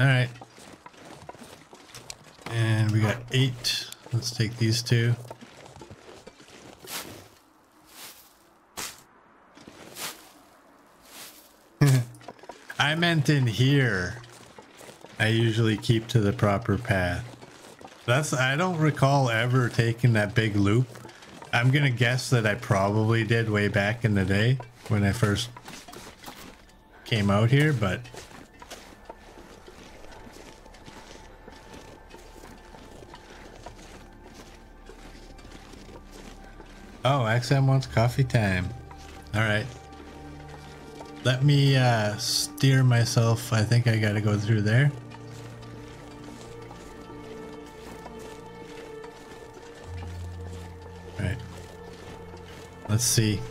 All right. And we got 8. Let's take these 2. I meant in here. I usually keep to the proper path. That's, I don't recall ever taking that big loop. I'm gonna guess that I probably did way back in the day when I first came out here, but oh, XM wants coffee time. All right, let me steer myself. I think I gotta go through there. Let's see. Wow,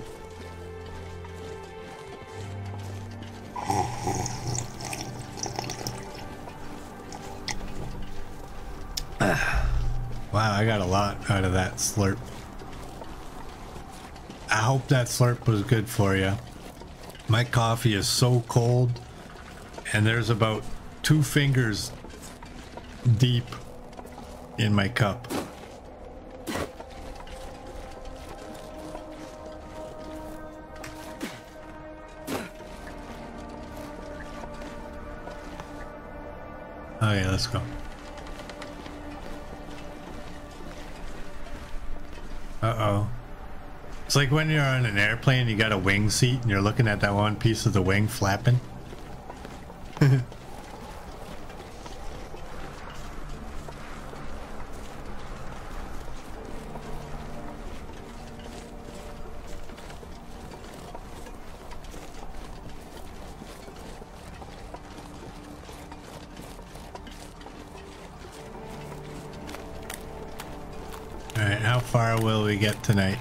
I got a lot out of that slurp. I hope that slurp was good for you. My coffee is so cold, and there's about 2 fingers deep in my cup. Oh yeah, let's go. Uh-oh. It's like when you're on an airplane, you got a wing seat, and you're looking at that one piece of the wing flapping. Alright, how far will we get tonight?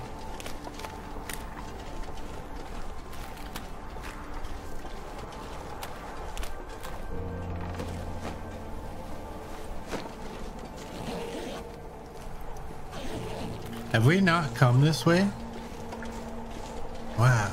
Have we not come this way? Wow.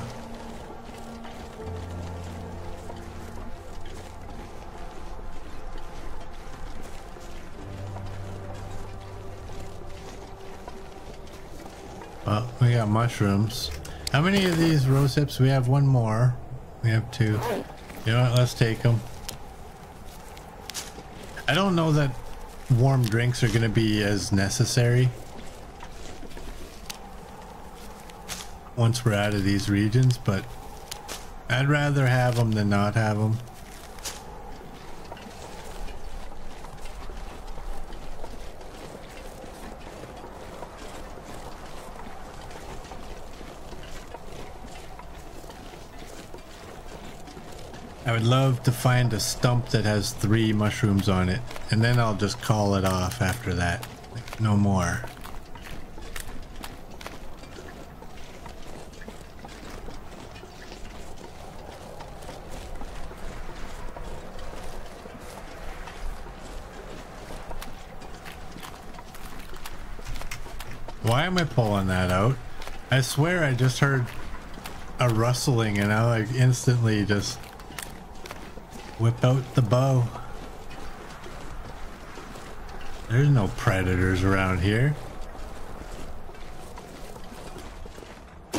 Well, we got mushrooms. How many of these rose hips? We have one more. We have two. You know what? Let's take them. I don't know that warm drinks are going to be as necessary once we're out of these regions, but I'd rather have them than not have them. I would love to find a stump that has 3 mushrooms on it, and then I'll just call it off after that. Like, no more. Why am I pulling that out? I swear I just heard a rustling and I like instantly just whip out the bow. There's no predators around here. I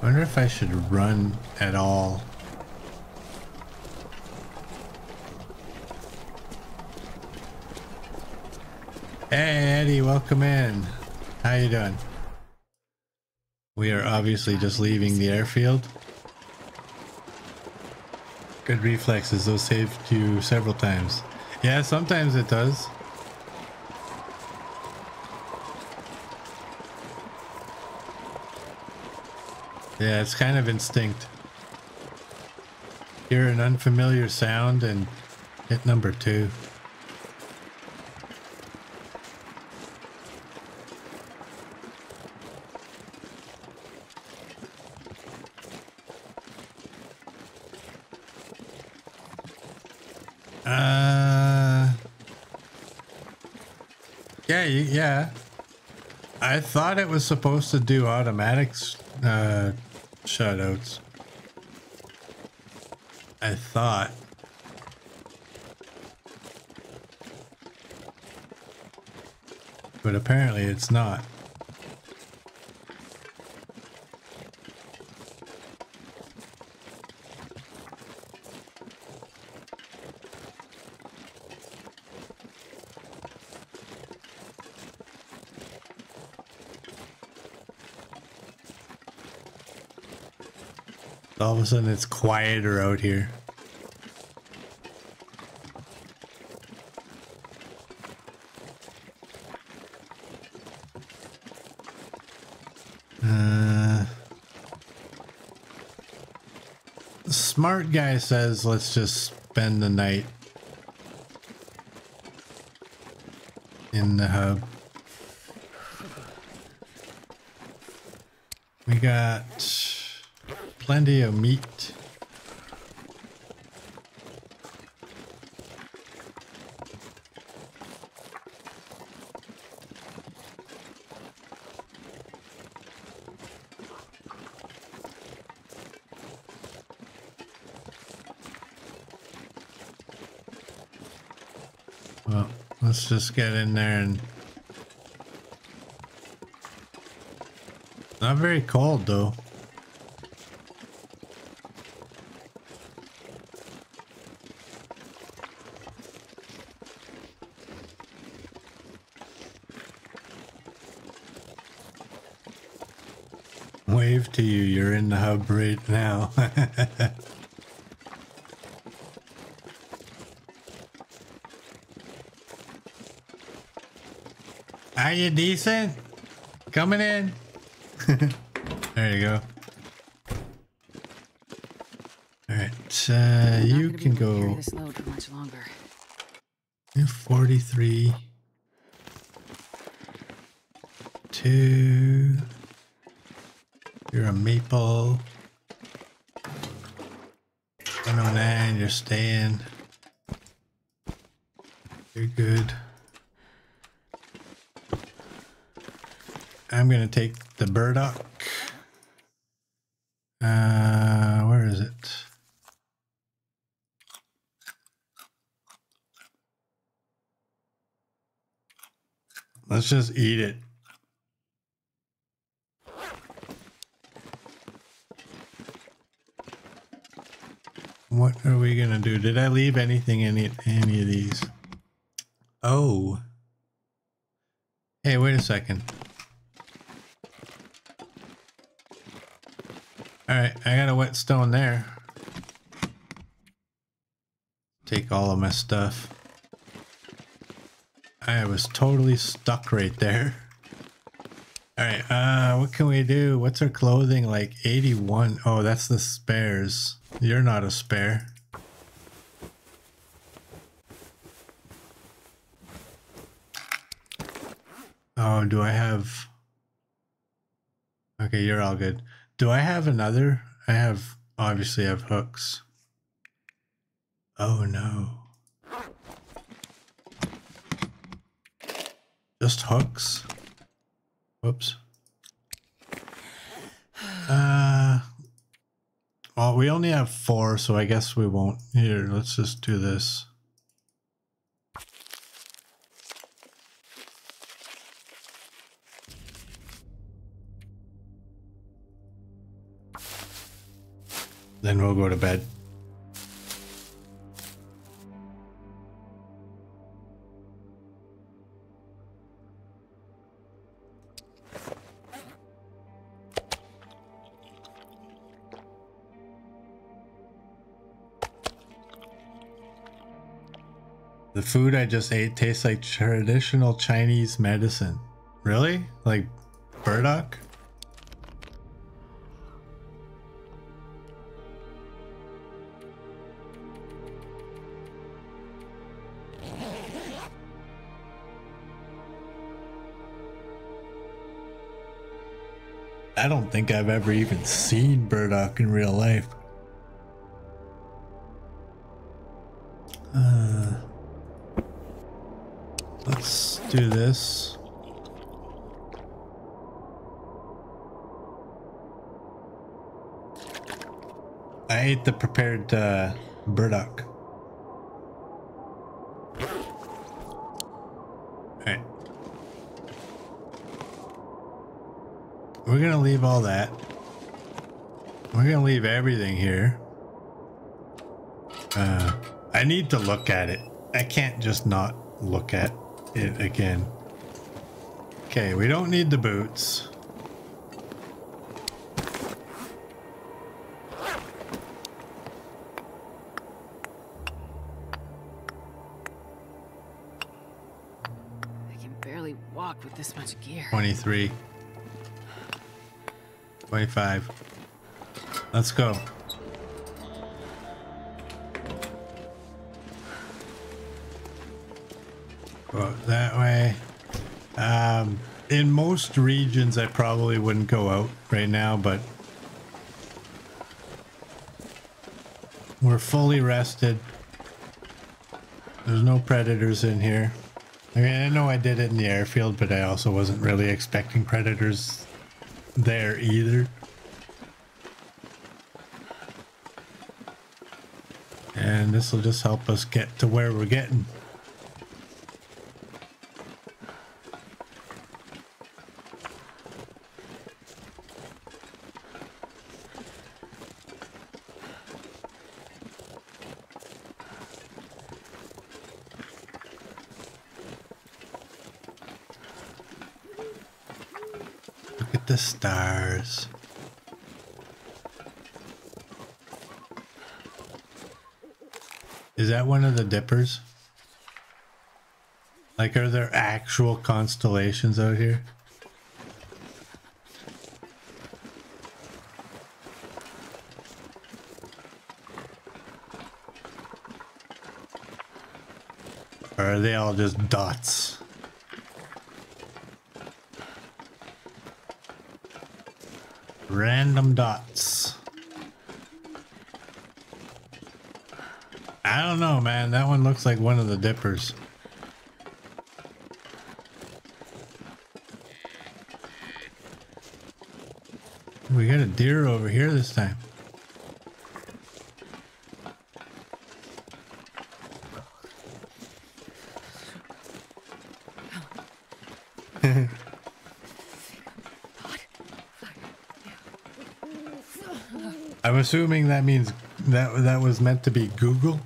wonder if I should run at all. Hey Eddie, welcome in. How you doing? We are obviously just leaving the airfield. Good reflexes, those saved you several times. Yeah, sometimes it does. Yeah, it's kind of instinct. Hear an unfamiliar sound and hit number 2. Yeah, I thought it was supposed to do automatics shutouts. I thought. But apparently it's not. All of a sudden it's quieter out here. Smart guy says let's just spend the night in the hub. We got plenty of meat. Well, let's just get in there and... Not very cold though. Wave to you, you're in the hub right now. Are you decent? Coming in. There you go. All right, you can go. You're 43. 2. You're a maple. 109. You're staying. You're good. I'm gonna take the burdock. Where is it? Let's just eat it. What are we gonna do? Did I leave anything in any of these? Oh. Hey, wait a second. Alright, I got a whetstone there. Take all of my stuff. I was totally stuck right there. Alright, what can we do? What's our clothing like? 81. Oh, that's the spares. You're not a spare. Oh, do I have... Okay, you're all good. Do I have another? I have, obviously I have hooks. Oh no. Just hooks? Whoops. Well, we only have 4, so I guess we won't. Here, let's just do this. Then we'll go to bed. The food I just ate tastes like traditional Chinese medicine. Really? Like burdock? I don't think I've ever even seen burdock in real life. Let's do this. I ate the prepared burdock. We're gonna leave all that. We're gonna leave everything here. I need to look at it. I can't just not look at it again. Okay, we don't need the boots. I can barely walk with this much gear. 23. 25. Let's go. Go that way. In most regions, I probably wouldn't go out right now, but we're fully rested. There's no predators in here. I mean, I know I did it in the airfield, but I also wasn't really expecting predators there either. And this will just help us get to where we're getting. at the stars. Is that one of the dippers? Like, are there actual constellations out here? Or are they all just dots? Random dots. I don't know, man. That one looks like one of the dippers. We got a deer over here this time. I'm assuming that means that was meant to be Google.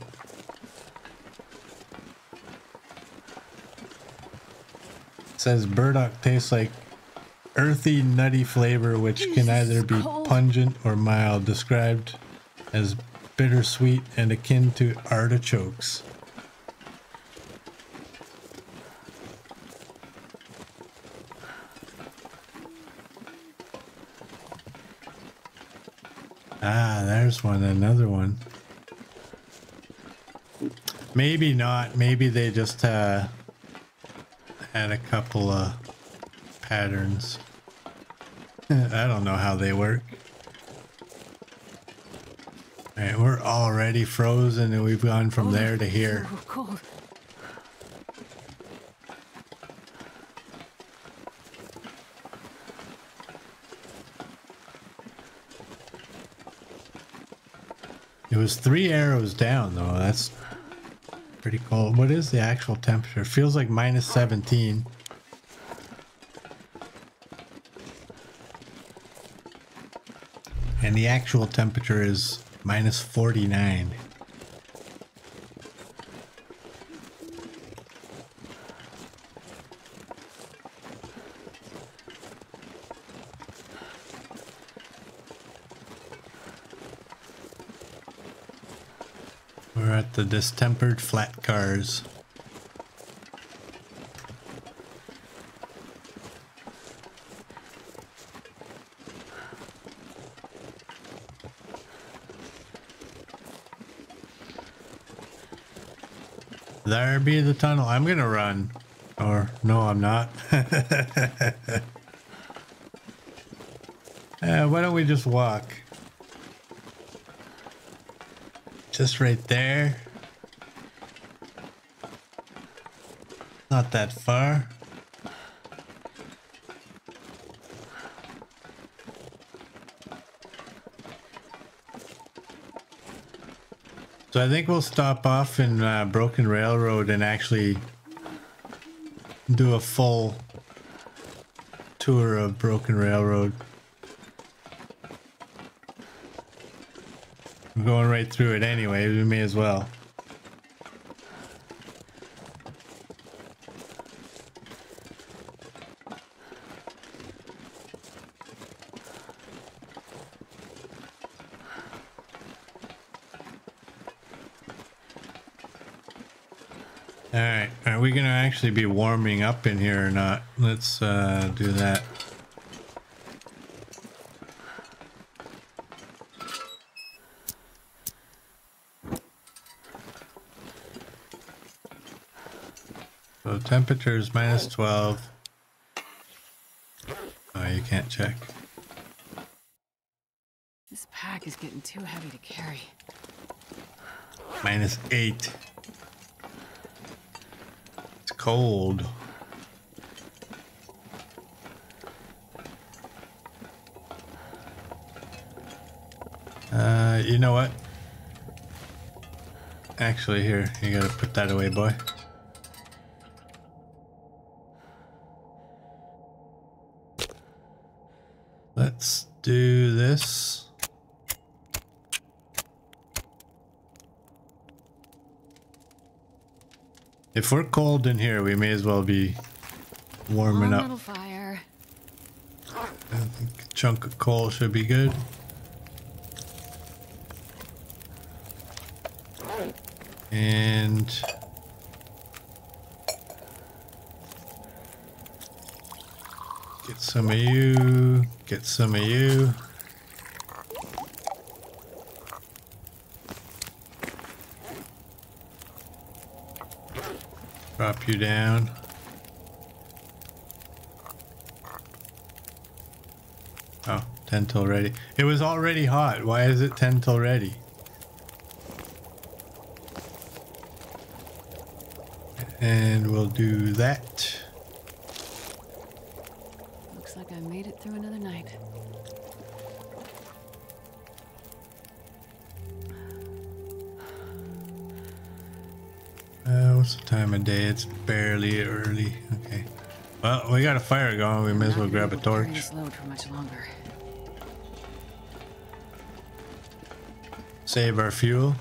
It says burdock tastes like earthy, nutty flavor, which can either be pungent or mild, described as bittersweet and akin to artichokes. Ah, there's one, another one. Maybe not, maybe they just had a couple of patterns. I don't know how they work. All right, we're already frozen and we've gone from there to here. So cold. It was 3 arrows down though. That's pretty cold. What is the actual temperature? It feels like -17. And the actual temperature is -49. We're at the distempered flat cars. There be the tunnel. I'm gonna run. Or no, I'm not. Why don't we just walk? Just right there. Not that far. So I think we'll stop off in Broken Railroad and actually do a full tour of Broken Railroad. I'm going right through it anyway, we may as well. Alright, are we gonna actually be warming up in here or not? Let's do that. So temperature is -12. Oh, you can't check. This pack is getting too heavy to carry. -8. Cold. You know what? Actually, here, you gotta put that away, boy. Let's do this. If we're cold in here, we may as well be warming up. Fire. Chunk of coal should be good. And get some of you, get some of you. Drop you down. Oh, 10 till ready. It was already hot. Why is it 10 till ready? And we'll do that. Looks like I made it through another night. What's the time of day? It's barely early. Okay. Well, we got a fire going. We may as well grab a torch. For much longer. Save our fuel.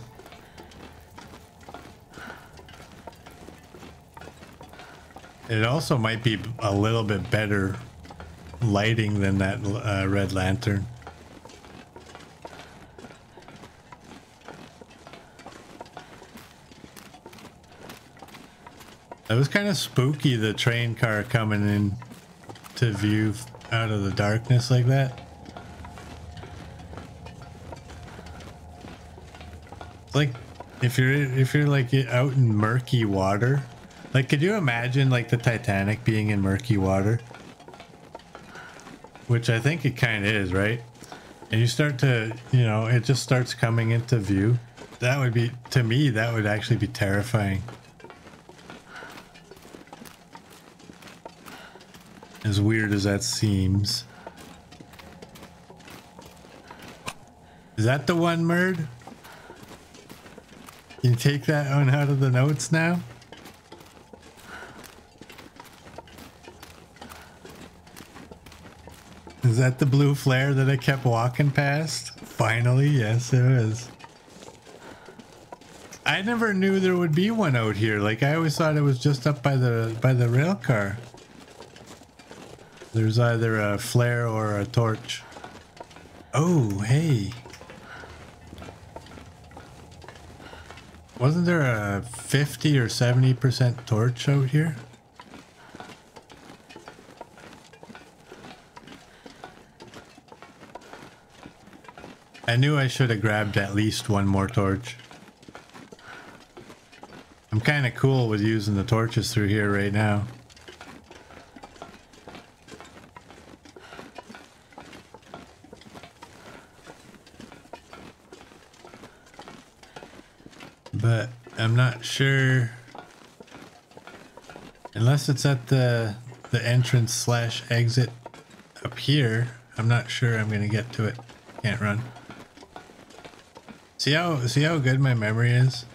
It also might be a little bit better lighting than that red lantern. It was kind of spooky, the train car coming in to view out of the darkness like that. It's like if you're like out in murky water. Like, could you imagine, like, the Titanic being in murky water? Which I think it kind of is, right? And you start to, you know, it just starts coming into view. That would be, to me, that would actually be terrifying. As weird as that seems. Is that the one, Murd? Can you take that one out of the notes now? Is that the blue flare that I kept walking past? Finally, yes, it is. I never knew there would be one out here. Like, I always thought it was just up by the rail car. There's either a flare or a torch. Oh, hey. Wasn't there a 50 or 70% torch out here? I knew I should have grabbed at least one more torch. I'm kind of cool with using the torches through here right now. But I'm not sure. Unless it's at the entrance / exit up here, I'm not sure I'm gonna get to it. Can't run. See how good my memory is?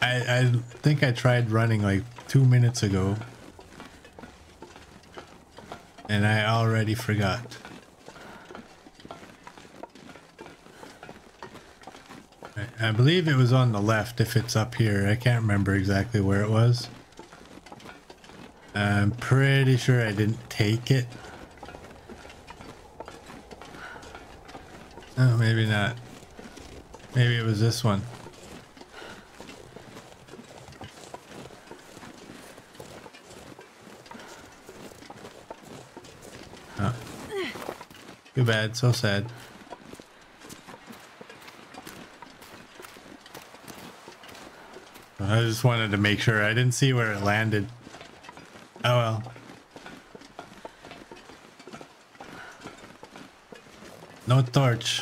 I think I tried running like 2 minutes ago. And I already forgot. I believe it was on the left if it's up here. I can't remember exactly where it was. I'm pretty sure I didn't take it. Oh, maybe not. Maybe it was this one. Oh. Too bad, so sad. I just wanted to make sure. I didn't see where it landed. Oh well. No torch.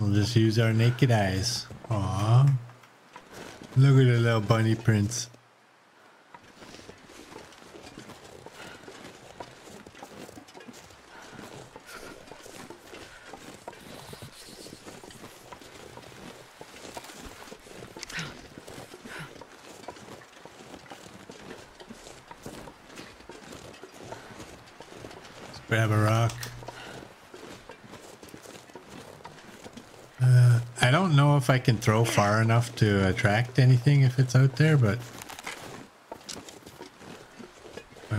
We'll just use our naked eyes. Aww. Look at the little bunny prints. Let's grab a rock. I don't know if I can throw far enough to attract anything if it's out there, but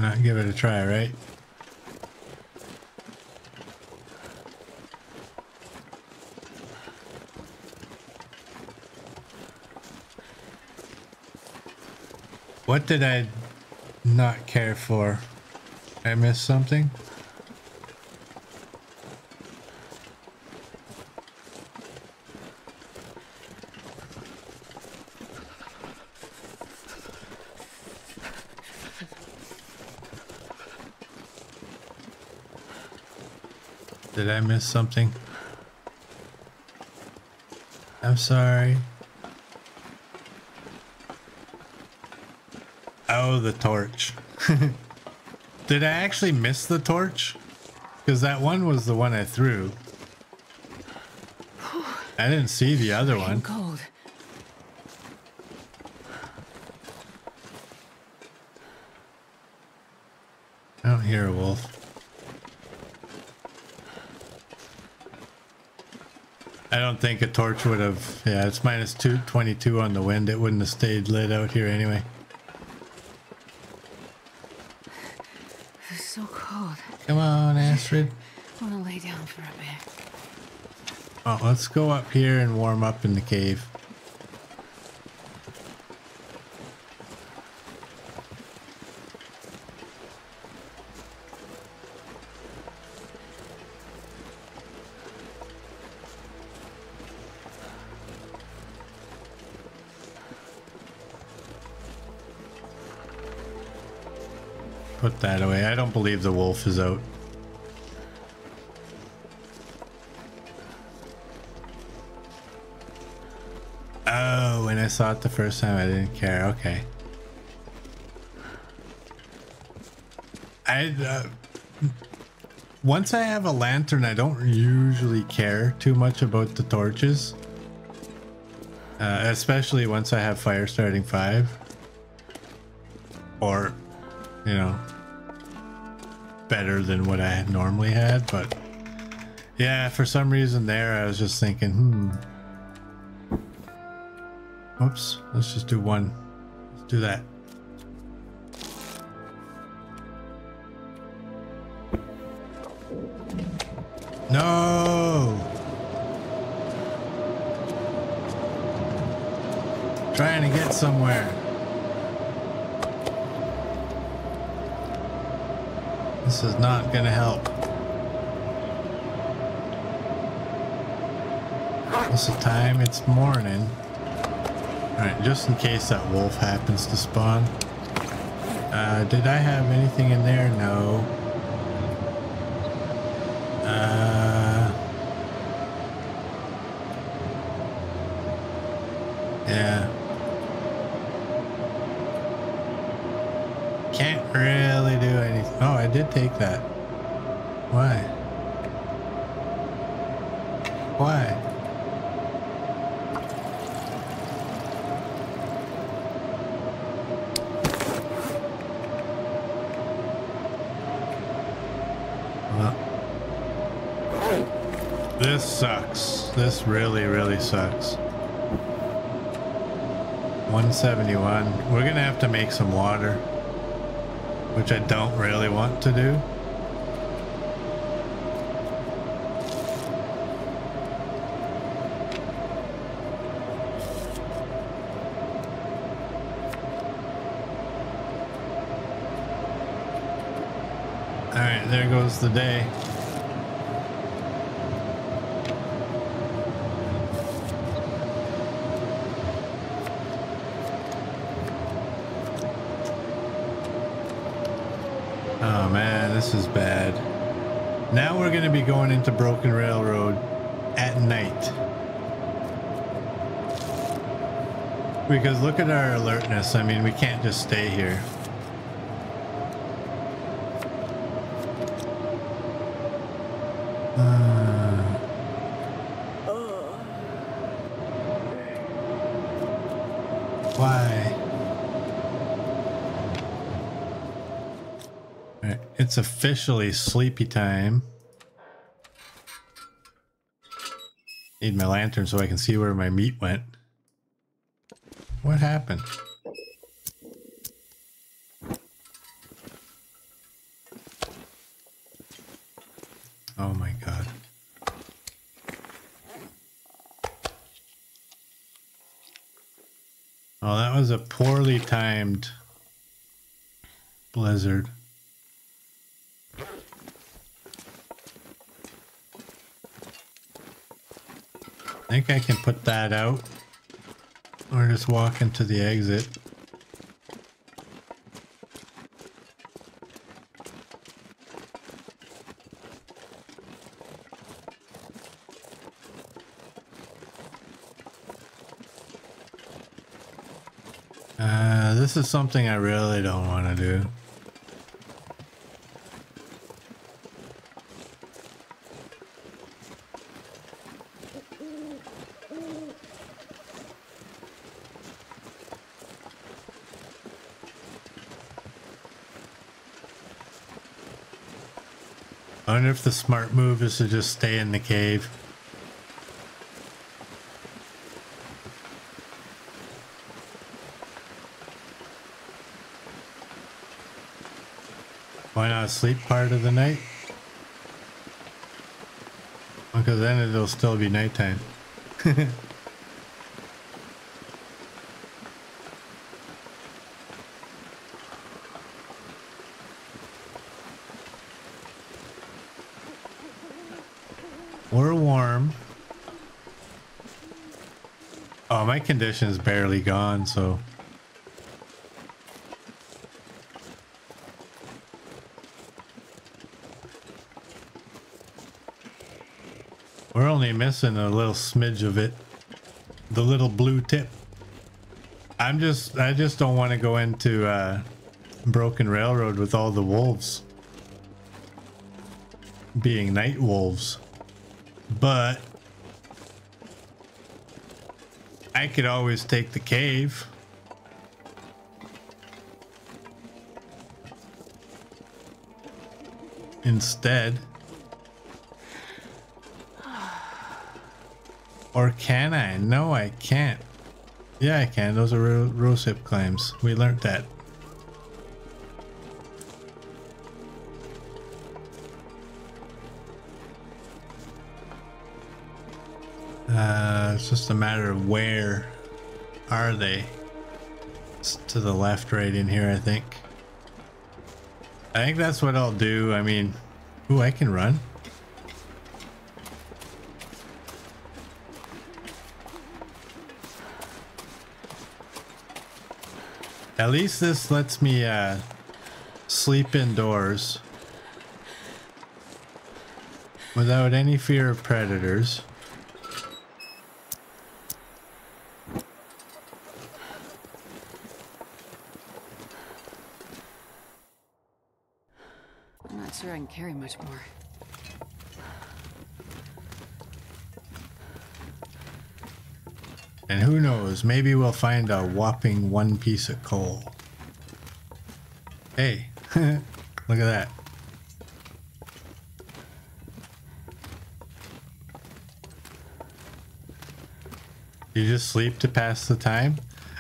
not give it a try, right? What did I not care for? Did I miss something? Did I miss something? I'm sorry. Oh, the torch. Did I actually miss the torch? Because that one was the one I threw. I didn't see the other one. I'm cold. I don't hear a wolf. I don't think a torch would have, yeah, it's minus 22 on the wind. It wouldn't have stayed lit out here anyway. It's so cold. Come on, Astrid. I want to lay down for a bit. Oh, let's go up here and warm up in the cave. Put that away. I don't believe the wolf is out. Oh, when I saw it the first time, I didn't care. Okay. Once I have a lantern, I don't usually care too much about the torches. Especially once I have fire starting 5. Or, you know, better than what I had normally had, but yeah, for some reason there I was just thinking, oops, let's just do one. Let's do that. No! Trying to get somewhere. This is not gonna help. What's the time? It's morning. Alright, just in case that wolf happens to spawn. Did I have anything in there? No. Yeah. I did take that. Why? Well, this sucks. This really, really sucks. 171. We're gonna have to make some water, which I don't really want to do. All right, there goes the day. This is bad. Now we're going to be going into Broken Railroad at night. Because look at our alertness. I mean, we can't just stay here. It's officially sleepy time. Need my lantern so I can see where my meat went. What happened? Oh, that was a poorly timed blizzard. I think I can put that out, or just walk into the exit. This is something I really don't want to do. I wonder if the smart move is to just stay in the cave. Why not sleep part of the night? Because then it'll still be nighttime. We're warm. Oh, my condition is barely gone, so. We're only missing a little smidge of it. The little blue tip. I just don't want to go into Broken Railroad with all the wolves. Being night wolves. But I could always take the cave. Instead. Or can I? No, I can't. Yeah, I can. Those are rosehip climbs. We learned that. It's just a matter of where are they. It's to the left right in here, I think. I think that's what I'll do. I mean, ooh, I can run. At least this lets me sleep indoors without any fear of predators. I can carry much more. And who knows, maybe we'll find a whopping one piece of coal. Hey, look at that. You just sleep to pass the time?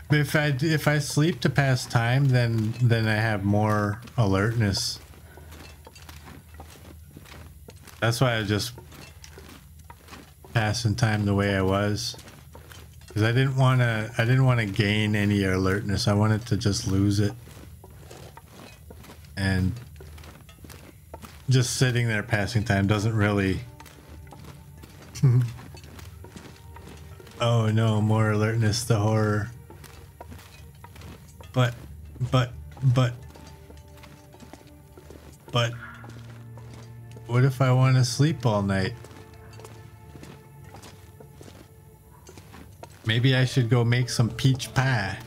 But if I sleep to pass time, then I have more alertness. That's why I was just passing time the way I was, because I didn't want to gain any alertness. I wanted to just lose it, and just sitting there passing time doesn't really. Oh no, more alertness, the horror. But. What if I want to sleep all night? Maybe I should go make some peach pie.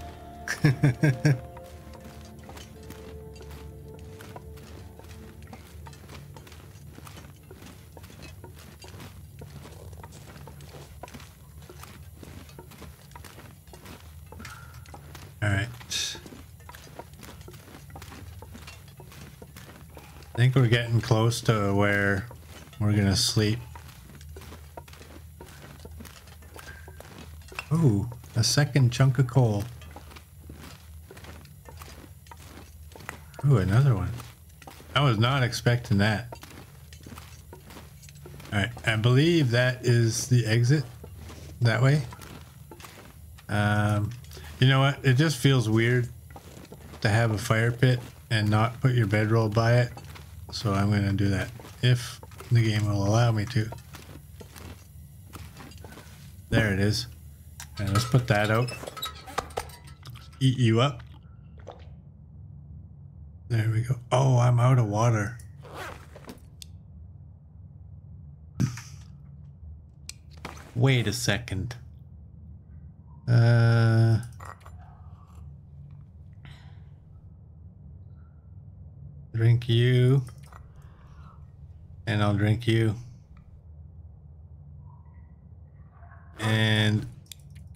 All right. I think we're getting close to where we're gonna sleep. Ooh, a second chunk of coal. Ooh, another one. I was not expecting that. Alright, I believe that is the exit that way. You know what? It just feels weird to have a fire pit and not put your bedroll by it. So I'm going to do that if the game will allow me to. There it is. And let's put that out. Eat you up. There we go. Oh, I'm out of water. Wait a second. Drink you. And I'll drink you. And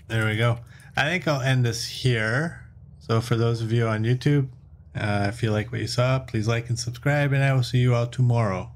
there we go. I think I'll end this here. So for those of you on YouTube, if you like what you saw, please like and subscribe, and I will see you all tomorrow.